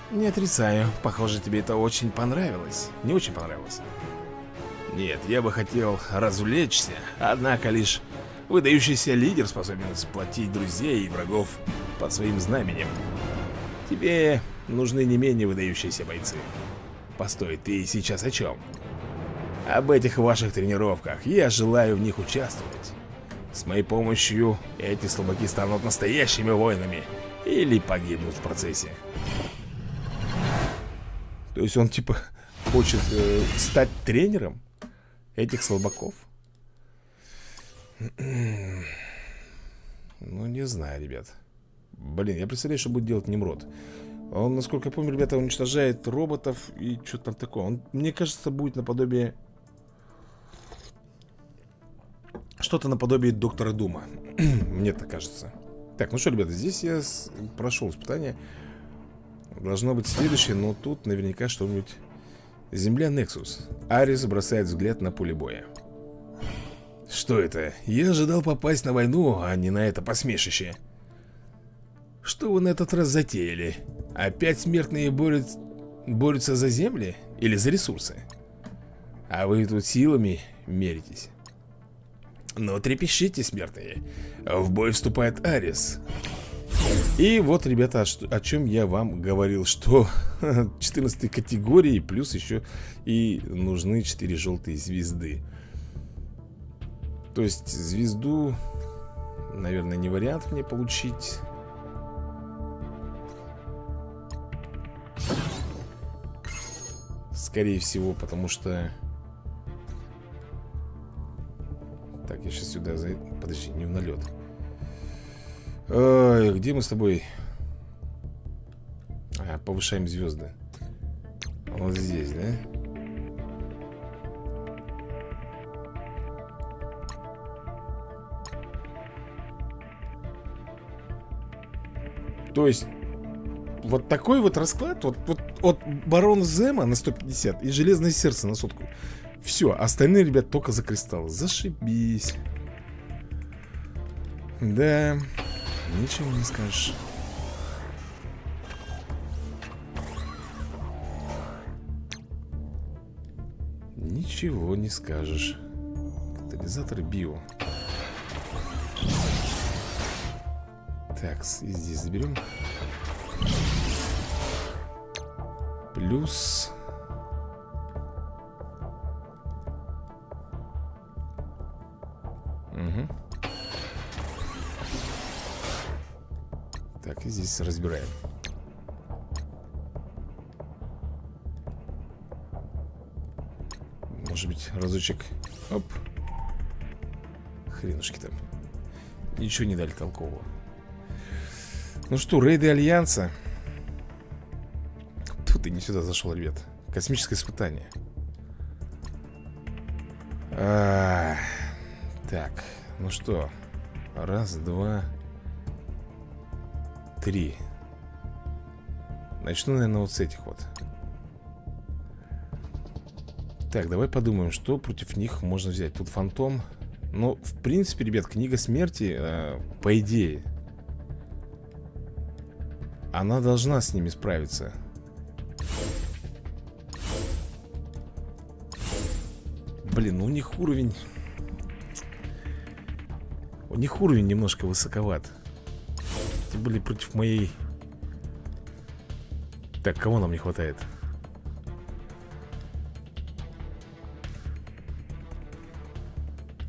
Не отрицаю. Похоже, тебе это очень понравилось. Не очень понравилось. Нет, я бы хотел развлечься. Однако лишь выдающийся лидер способен сплотить друзей и врагов под своим знаменем. Тебе нужны не менее выдающиеся бойцы. Постой, ты сейчас о чем? Об этих ваших тренировках. Я желаю в них участвовать. С моей помощью эти слабаки станут настоящими воинами или погибнут в процессе. То есть он типа хочет э, стать тренером этих слабаков? Ну не знаю, ребят. Блин, я представляю, что будет делать Немрод. Он, насколько я помню, ребята, уничтожает роботов и что-то там такое. Он, мне кажется, будет наподобие... Что-то наподобие Доктора Дума. Мне так кажется. Так, ну что, ребята, здесь я с... прошел испытание. Должно быть следующее, но тут наверняка что-нибудь... Земля Нексус. Арес бросает взгляд на поле боя. Что это? Я ожидал попасть на войну, а не на это посмешище. Что вы на этот раз затеяли? Опять смертные борют... борются за земли? Или за ресурсы? А вы тут силами меритесь. Но трепещите, смертные. В бой вступает Арес. И вот, ребята, о чем я вам говорил. Что четырнадцатой категории плюс еще и нужны четыре желтые звезды. То есть звезду, наверное, не вариант мне получить. Скорее всего, потому что... Так, я сейчас сюда зайду. Подожди, не в налет. Ой, где мы с тобой? А, повышаем звезды. Вот здесь, да? То есть... Вот такой вот расклад вот, вот, от Барон Зема на сто пятьдесят и Железное Сердце на сотку. Все, остальные, ребят, только за кристаллы. Зашибись. Да, ничего не скажешь. Ничего не скажешь. Катализатор био. Так, и здесь заберем. Плюс угу. Так, и здесь разбираем. Может быть, разочек. Оп. Хренушки там. Ничего не дали толкового. Ну что, рейды Альянса. Тут и не сюда зашел, ребят. Космическое испытание. А -а -а. Так, ну что. Раз, два, три. Начну, наверное, вот с этих вот. Так, давай подумаем, что против них можно взять. Тут фантом. Но, в принципе, ребят, книга смерти, э, по идее, она должна с ними справиться. Блин, у них уровень... У них уровень немножко высоковат. Эти были против моей... Так, кого нам не хватает?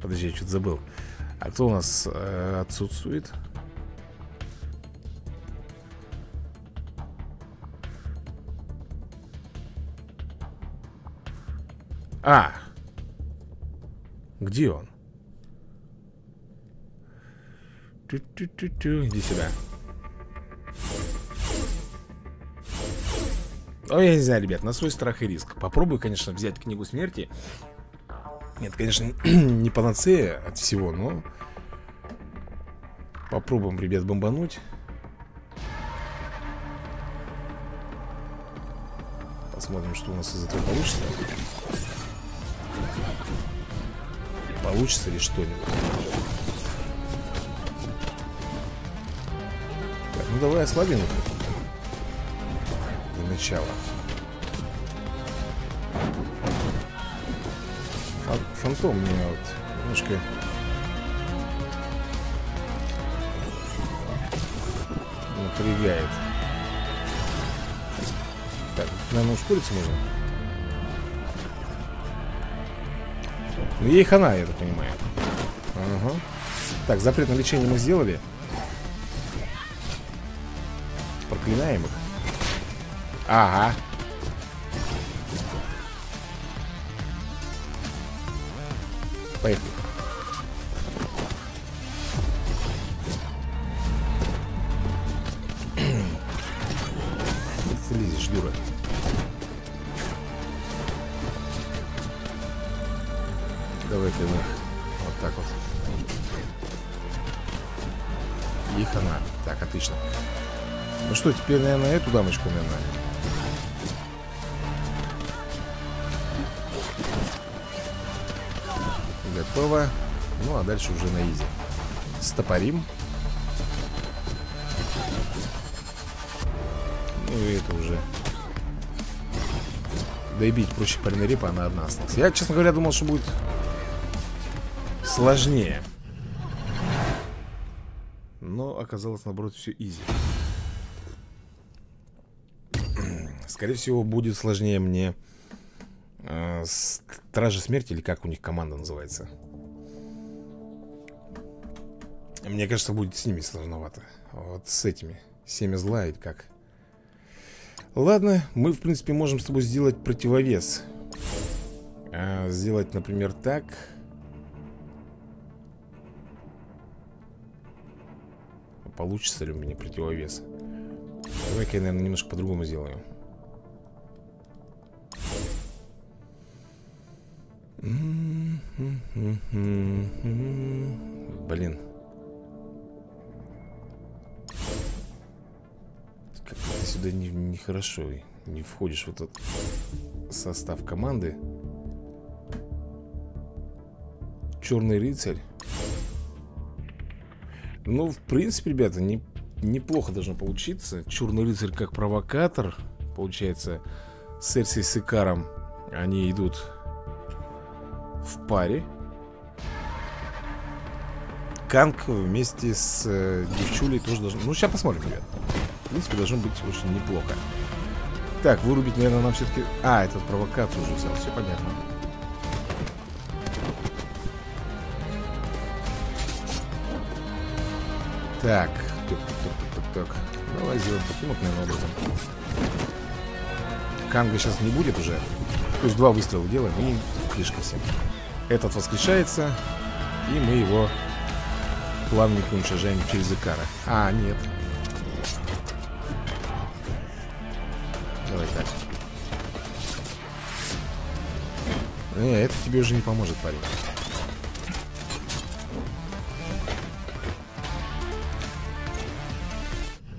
Подожди, я что-то забыл. А кто у нас э, отсутствует? А! Где он? Тю-тю-тю-тю. Иди сюда. Ой, я не знаю, ребят, на свой страх и риск. Попробую, конечно, взять книгу смерти. Нет, конечно, не панацея от всего, но попробуем, ребят, бомбануть. Посмотрим, что у нас из этого получится. Получится ли что-нибудь. Так, ну давай ослабим их для начала. Фантом меня вот немножко напрягает. Так, наверное, ускориться можно. Ну, ей хана, я так понимаю. Ага. Так, запрет на лечение мы сделали. Проклинаем их. Ага. Поехали. Ты лезешь, дура. Давай-ка мы вот так вот. И хана. Так, отлично. Ну что, теперь, наверное, эту дамочку, наверное. Готово. Ну, а дальше уже на изи. Стопорим. Ну, и это уже. Да и бить проще парня репа, она одна осталась. Я, честно говоря, думал, что будет сложнее. Но оказалось, наоборот, все изи. Скорее всего, будет сложнее мне... Стражи смерти, или как у них команда называется. Мне кажется, будет с ними сложновато. Вот с этими. Семя зла, или как. Ладно, мы, в принципе, можем с тобой сделать противовес. а, Сделать, например, так. Получится ли у меня противовес? Давай-ка я, наверное, немножко по-другому сделаю. Блин. Как ты сюда нехорошо не, не входишь в этот состав команды. Черный рыцарь. Ну, в принципе, ребята, не, неплохо должно получиться. Черный рыцарь как провокатор. Получается, Серси с Икаром, они идут в паре. Канг вместе с э, девчулей тоже должен... Ну, сейчас посмотрим, ребят. В принципе, должно быть очень неплохо. Так, вырубить, наверное, нам все-таки... А, этот провокацию уже взял, все понятно. Так, так-так-так-так. Давай сделаем таким вот, наверное, образом. Канга сейчас не будет уже. То есть два выстрела делаем и крышка всем. Этот воскрешается, и мы его плавненько уничтожаем через Икара. А, нет. Давай так. Не, это тебе уже не поможет, парень.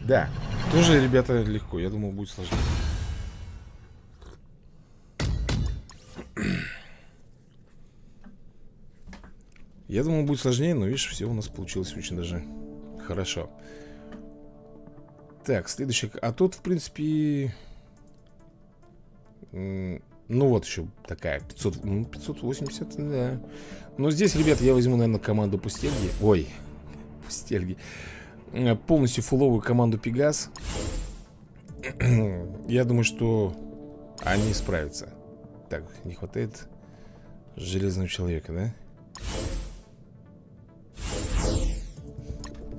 Да, тоже, ребята, легко. Я думал, будет сложнее. Я думал, будет сложнее, но, видишь, все у нас получилось очень даже хорошо. Так, следующий. А тут, в принципе... Ну, вот еще такая. пятьсот, пятьсот восемьдесят, да. Но здесь, ребята, я возьму, наверное, команду Пустельги. Ой, Пустельги. Полностью фуловую команду Пегас. Я думаю, что они справятся. Так, не хватает Железного Человека, да?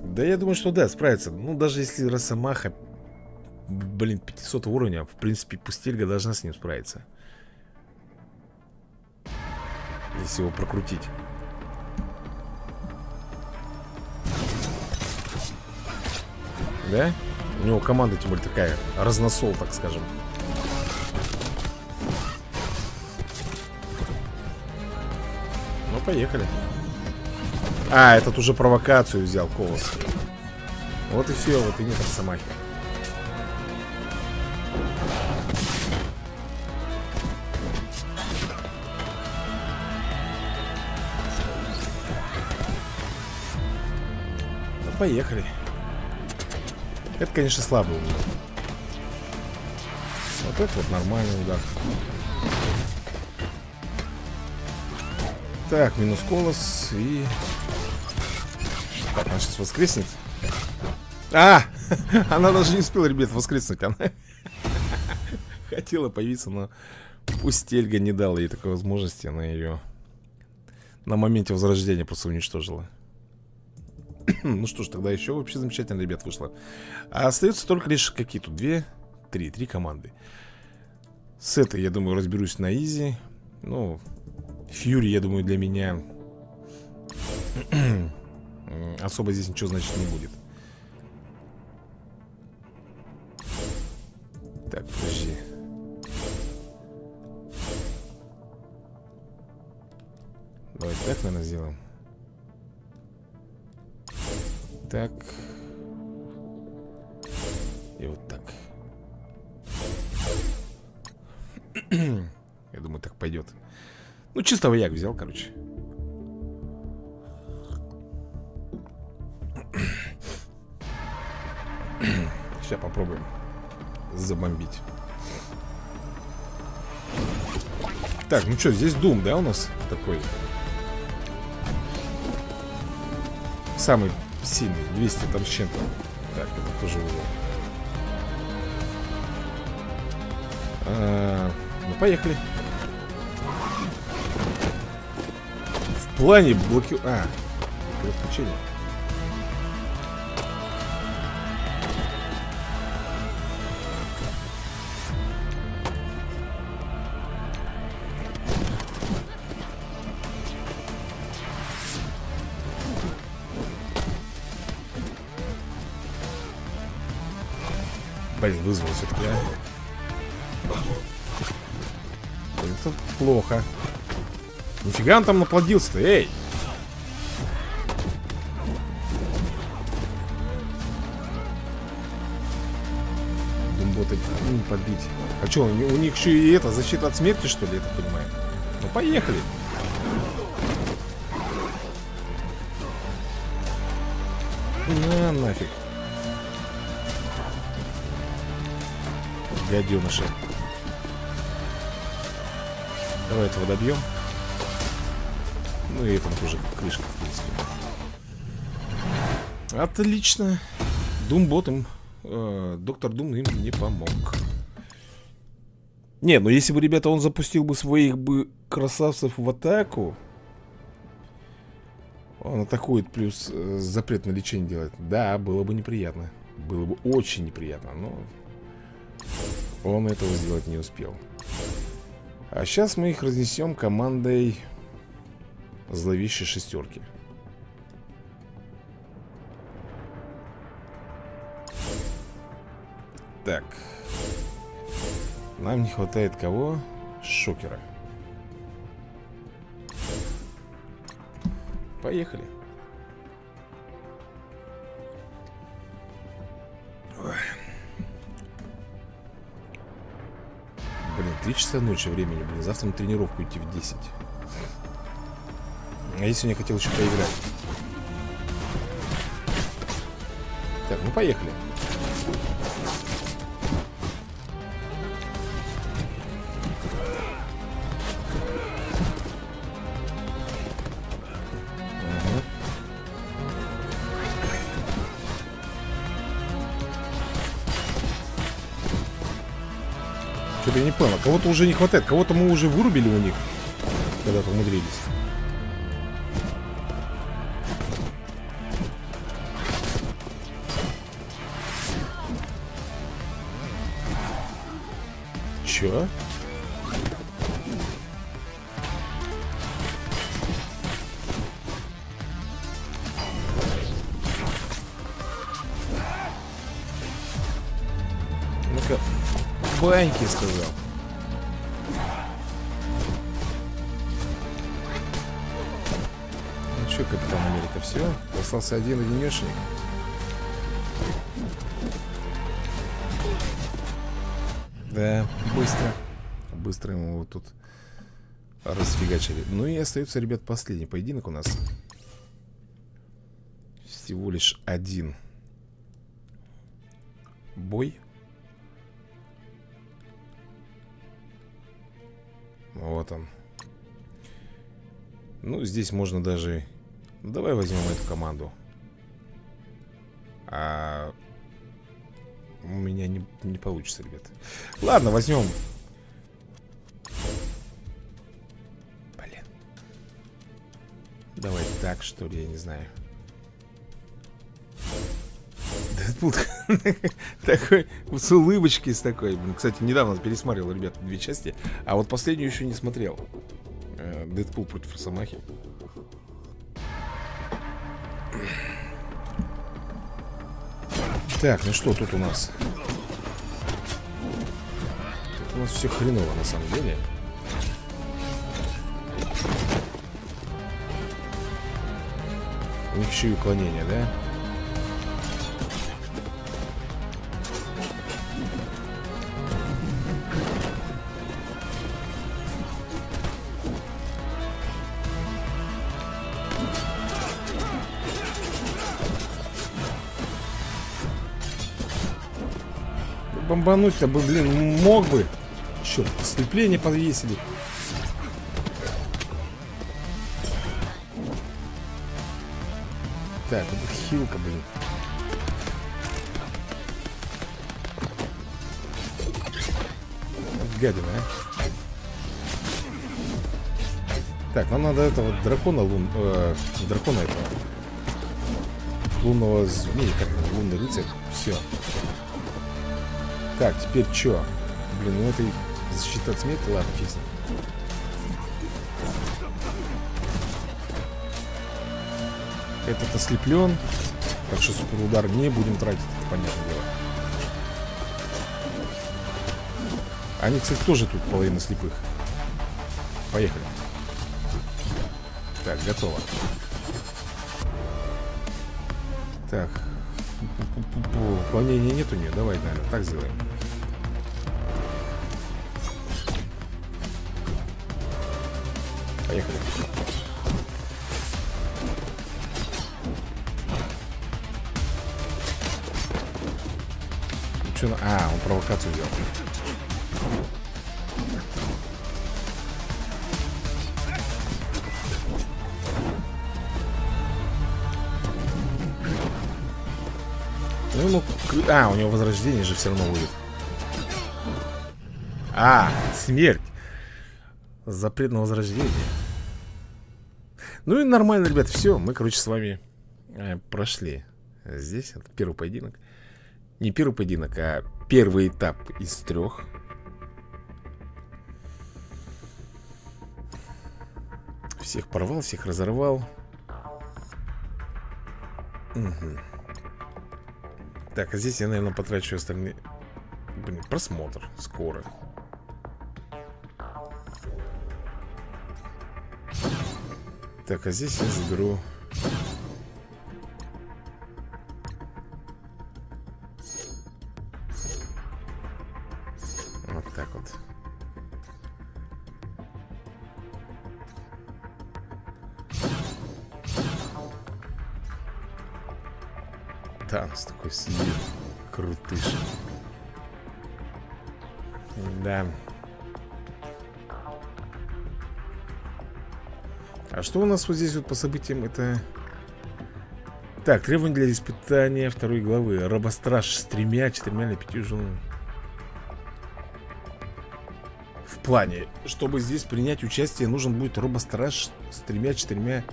Да, я думаю, что да, справятся. Ну, даже если Росомаха, блин, пятисотого уровня, в принципе, Пустельга должна с ним справиться. Если его прокрутить. Да? У него команда, тем более, такая разносол, так скажем. Ну, поехали. А, этот уже провокацию взял, колос. Вот и все, вот и нет Росомахи. Ну, поехали. Это, конечно, слабый удар. Вот это вот нормальный удар. Так, минус колос и... Так, она сейчас воскреснет. А! Она даже не успела, ребят, воскреснуть. Она хотела появиться, но Пустельга не дала ей такой возможности. Она ее на моменте возрождения просто уничтожила. Ну что ж, тогда еще вообще замечательно, ребят, вышло. А остается только лишь какие тут? Две, три, три команды. С этой, я думаю, разберусь на изи. Ну, Фьюри, я думаю, для меня особо здесь ничего значит не будет. Так, подожди. Давай так, наверное, сделаем. Так. И вот так. Я думаю, так пойдет. Ну, чистого як взял, короче. Сейчас попробуем забомбить. Так, ну что, здесь Дум, да, у нас такой самый сильный, двести там с чем-то. Так, это тоже было. А, ну, поехали. В плане блоки... А, переключение. Вызвал все-таки, а? Это плохо. Нифига он там наплодился-то, эй! Думботы не побить. А что, у них еще и это, защита от смерти, что ли, я так понимаю? Ну, поехали! На, нафиг. Гаденыши. Давай этого добьем. Ну и там тоже крышка, в принципе. Отлично. Думбот им... Э, доктор Дум им не помог. Не, ну если бы, ребята, он запустил бы своих бы красавцев в атаку. Он атакует, плюс э, запрет на лечение делает. Да, было бы неприятно. Было бы очень неприятно, но... Он этого сделать не успел. А сейчас мы их разнесем командой зловещей шестерки. Так. Нам не хватает кого? Шокера. Поехали. Блин, три часа ночи времени, блин. Завтра на тренировку идти в десять. А я сегодня хотел еще поиграть. Так, ну поехали. Я не понял, кого-то уже не хватает. Кого-то мы уже вырубили у них. Когда-то умудрились. Чё? Ну-ка. Баньки, сказал. Ну что, Капитан Америка, все? Остался один одинешник. Да, быстро. Быстро ему его тут расфигачили. Ну и остается, ребят, последний поединок у нас. Всего лишь один бой. Вот он. Ну, здесь можно даже... Давай возьмем эту команду. А... У меня не, не получится, ребят. Ладно, возьмем. Блин. Давай так, что ли, я не знаю. Дэдпул такой, с улыбочкой, с такой. Кстати, недавно пересмотрел, ребята, две части. А вот последнюю еще не смотрел. Дэдпул против Росомахи. Так, ну что тут у нас? Тут у нас все хреново, на самом деле. У них еще и уклонение, да? Бомбануть-то бы, блин, мог бы. Черт, слепление подвесили. Так, это хилка, блин. Гадина, а. Так, нам надо этого дракона лун... Э, дракона этого. Лунного змея, как лунный рыцарь. Все. Так, теперь чё? Блин, ну это защита от смерти, ладно, честно. Этот ослеплен, так что суперудар не будем тратить, это понятное дело. Они, кстати, тоже тут половина слепых. Поехали. Так, готово. Так. Уклонения нет у нее. Давай, наверное, так сделаем. Поехали. Че, а, он провокацию делал. А, у него возрождение же все равно будет. А, смерть. Запрет на возрождение. Ну и нормально, ребят, все. Мы, короче, с вами э, прошли. Здесь это первый поединок. Не первый поединок, а первый этап из трех. Всех порвал, всех разорвал. Угу. Так, а здесь я, наверное, потрачу остальные... Блин, просмотр скоро. Так, а здесь я заберу... Вот так вот. Танц такой сидит. Крутыш. Да. А что у нас вот здесь вот по событиям это... Так, требования для испытания второй главы. Робостраж с тремя, четырьмя или пятью женами. В плане, чтобы здесь принять участие, нужен будет робостраж с тремя, четырьмя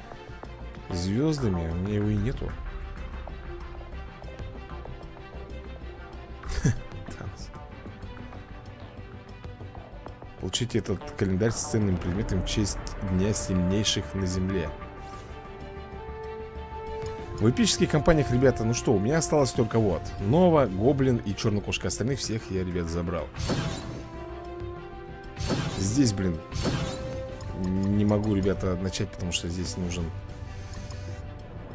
звездами. У меня его и нету. Получите этот календарь с ценным предметом в честь Дня Сильнейших на Земле. В эпических компаниях, ребята, ну что, у меня осталось только вот Нова, Гоблин и Черная Кошка. Остальных всех я, ребят, забрал. Здесь, блин, не могу, ребята, начать, потому что здесь нужен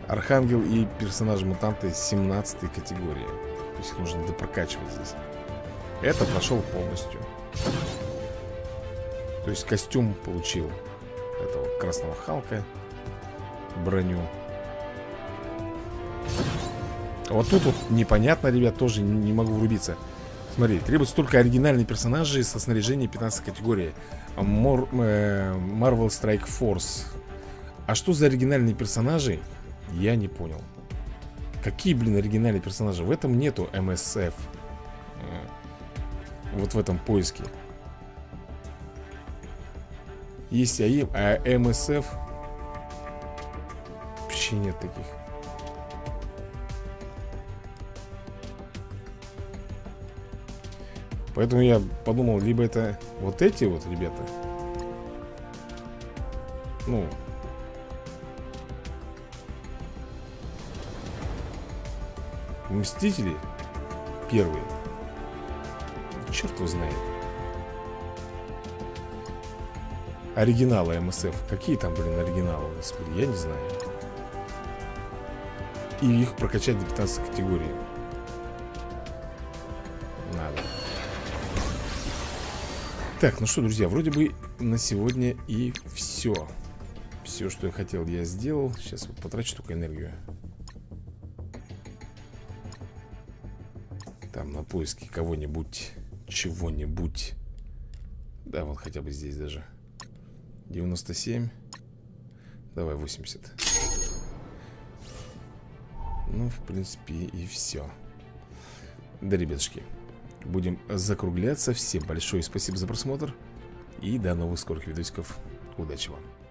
Архангел и персонаж-мутанты семнадцатой категории. То есть их нужно допрокачивать здесь. Это прошел полностью. То есть костюм получил этого красного Халка, броню. А вот тут вот непонятно, ребят, тоже не могу врубиться. Смотри, требуется только оригинальные персонажи со снаряжением пятнадцатой категории. Мор, э, Marvel Strike Force. А что за оригинальные персонажи? Я не понял. Какие, блин, оригинальные персонажи? В этом нету эм эс эф. Вот в этом поиске. Есть АИМ, а эм эс эф вообще нет таких. Поэтому я подумал, либо это вот эти вот ребята. Ну. Мстители первые. Черт его знает. Оригиналы эм эс эф. Какие там, блин, оригиналы у нас были? Я не знаю. И их прокачать до пятнадцатой категории. Надо. Так, ну что, друзья, вроде бы на сегодня и все. Все, что я хотел, я сделал. Сейчас вот потрачу только энергию. Там на поиски кого-нибудь, чего-нибудь. Да, вон хотя бы здесь даже. девяносто семь. Давай восемьдесят. Ну, в принципе, и все. Да, ребятушки, будем закругляться. Всем большое спасибо за просмотр. И до новых скорых видосиков. Удачи вам.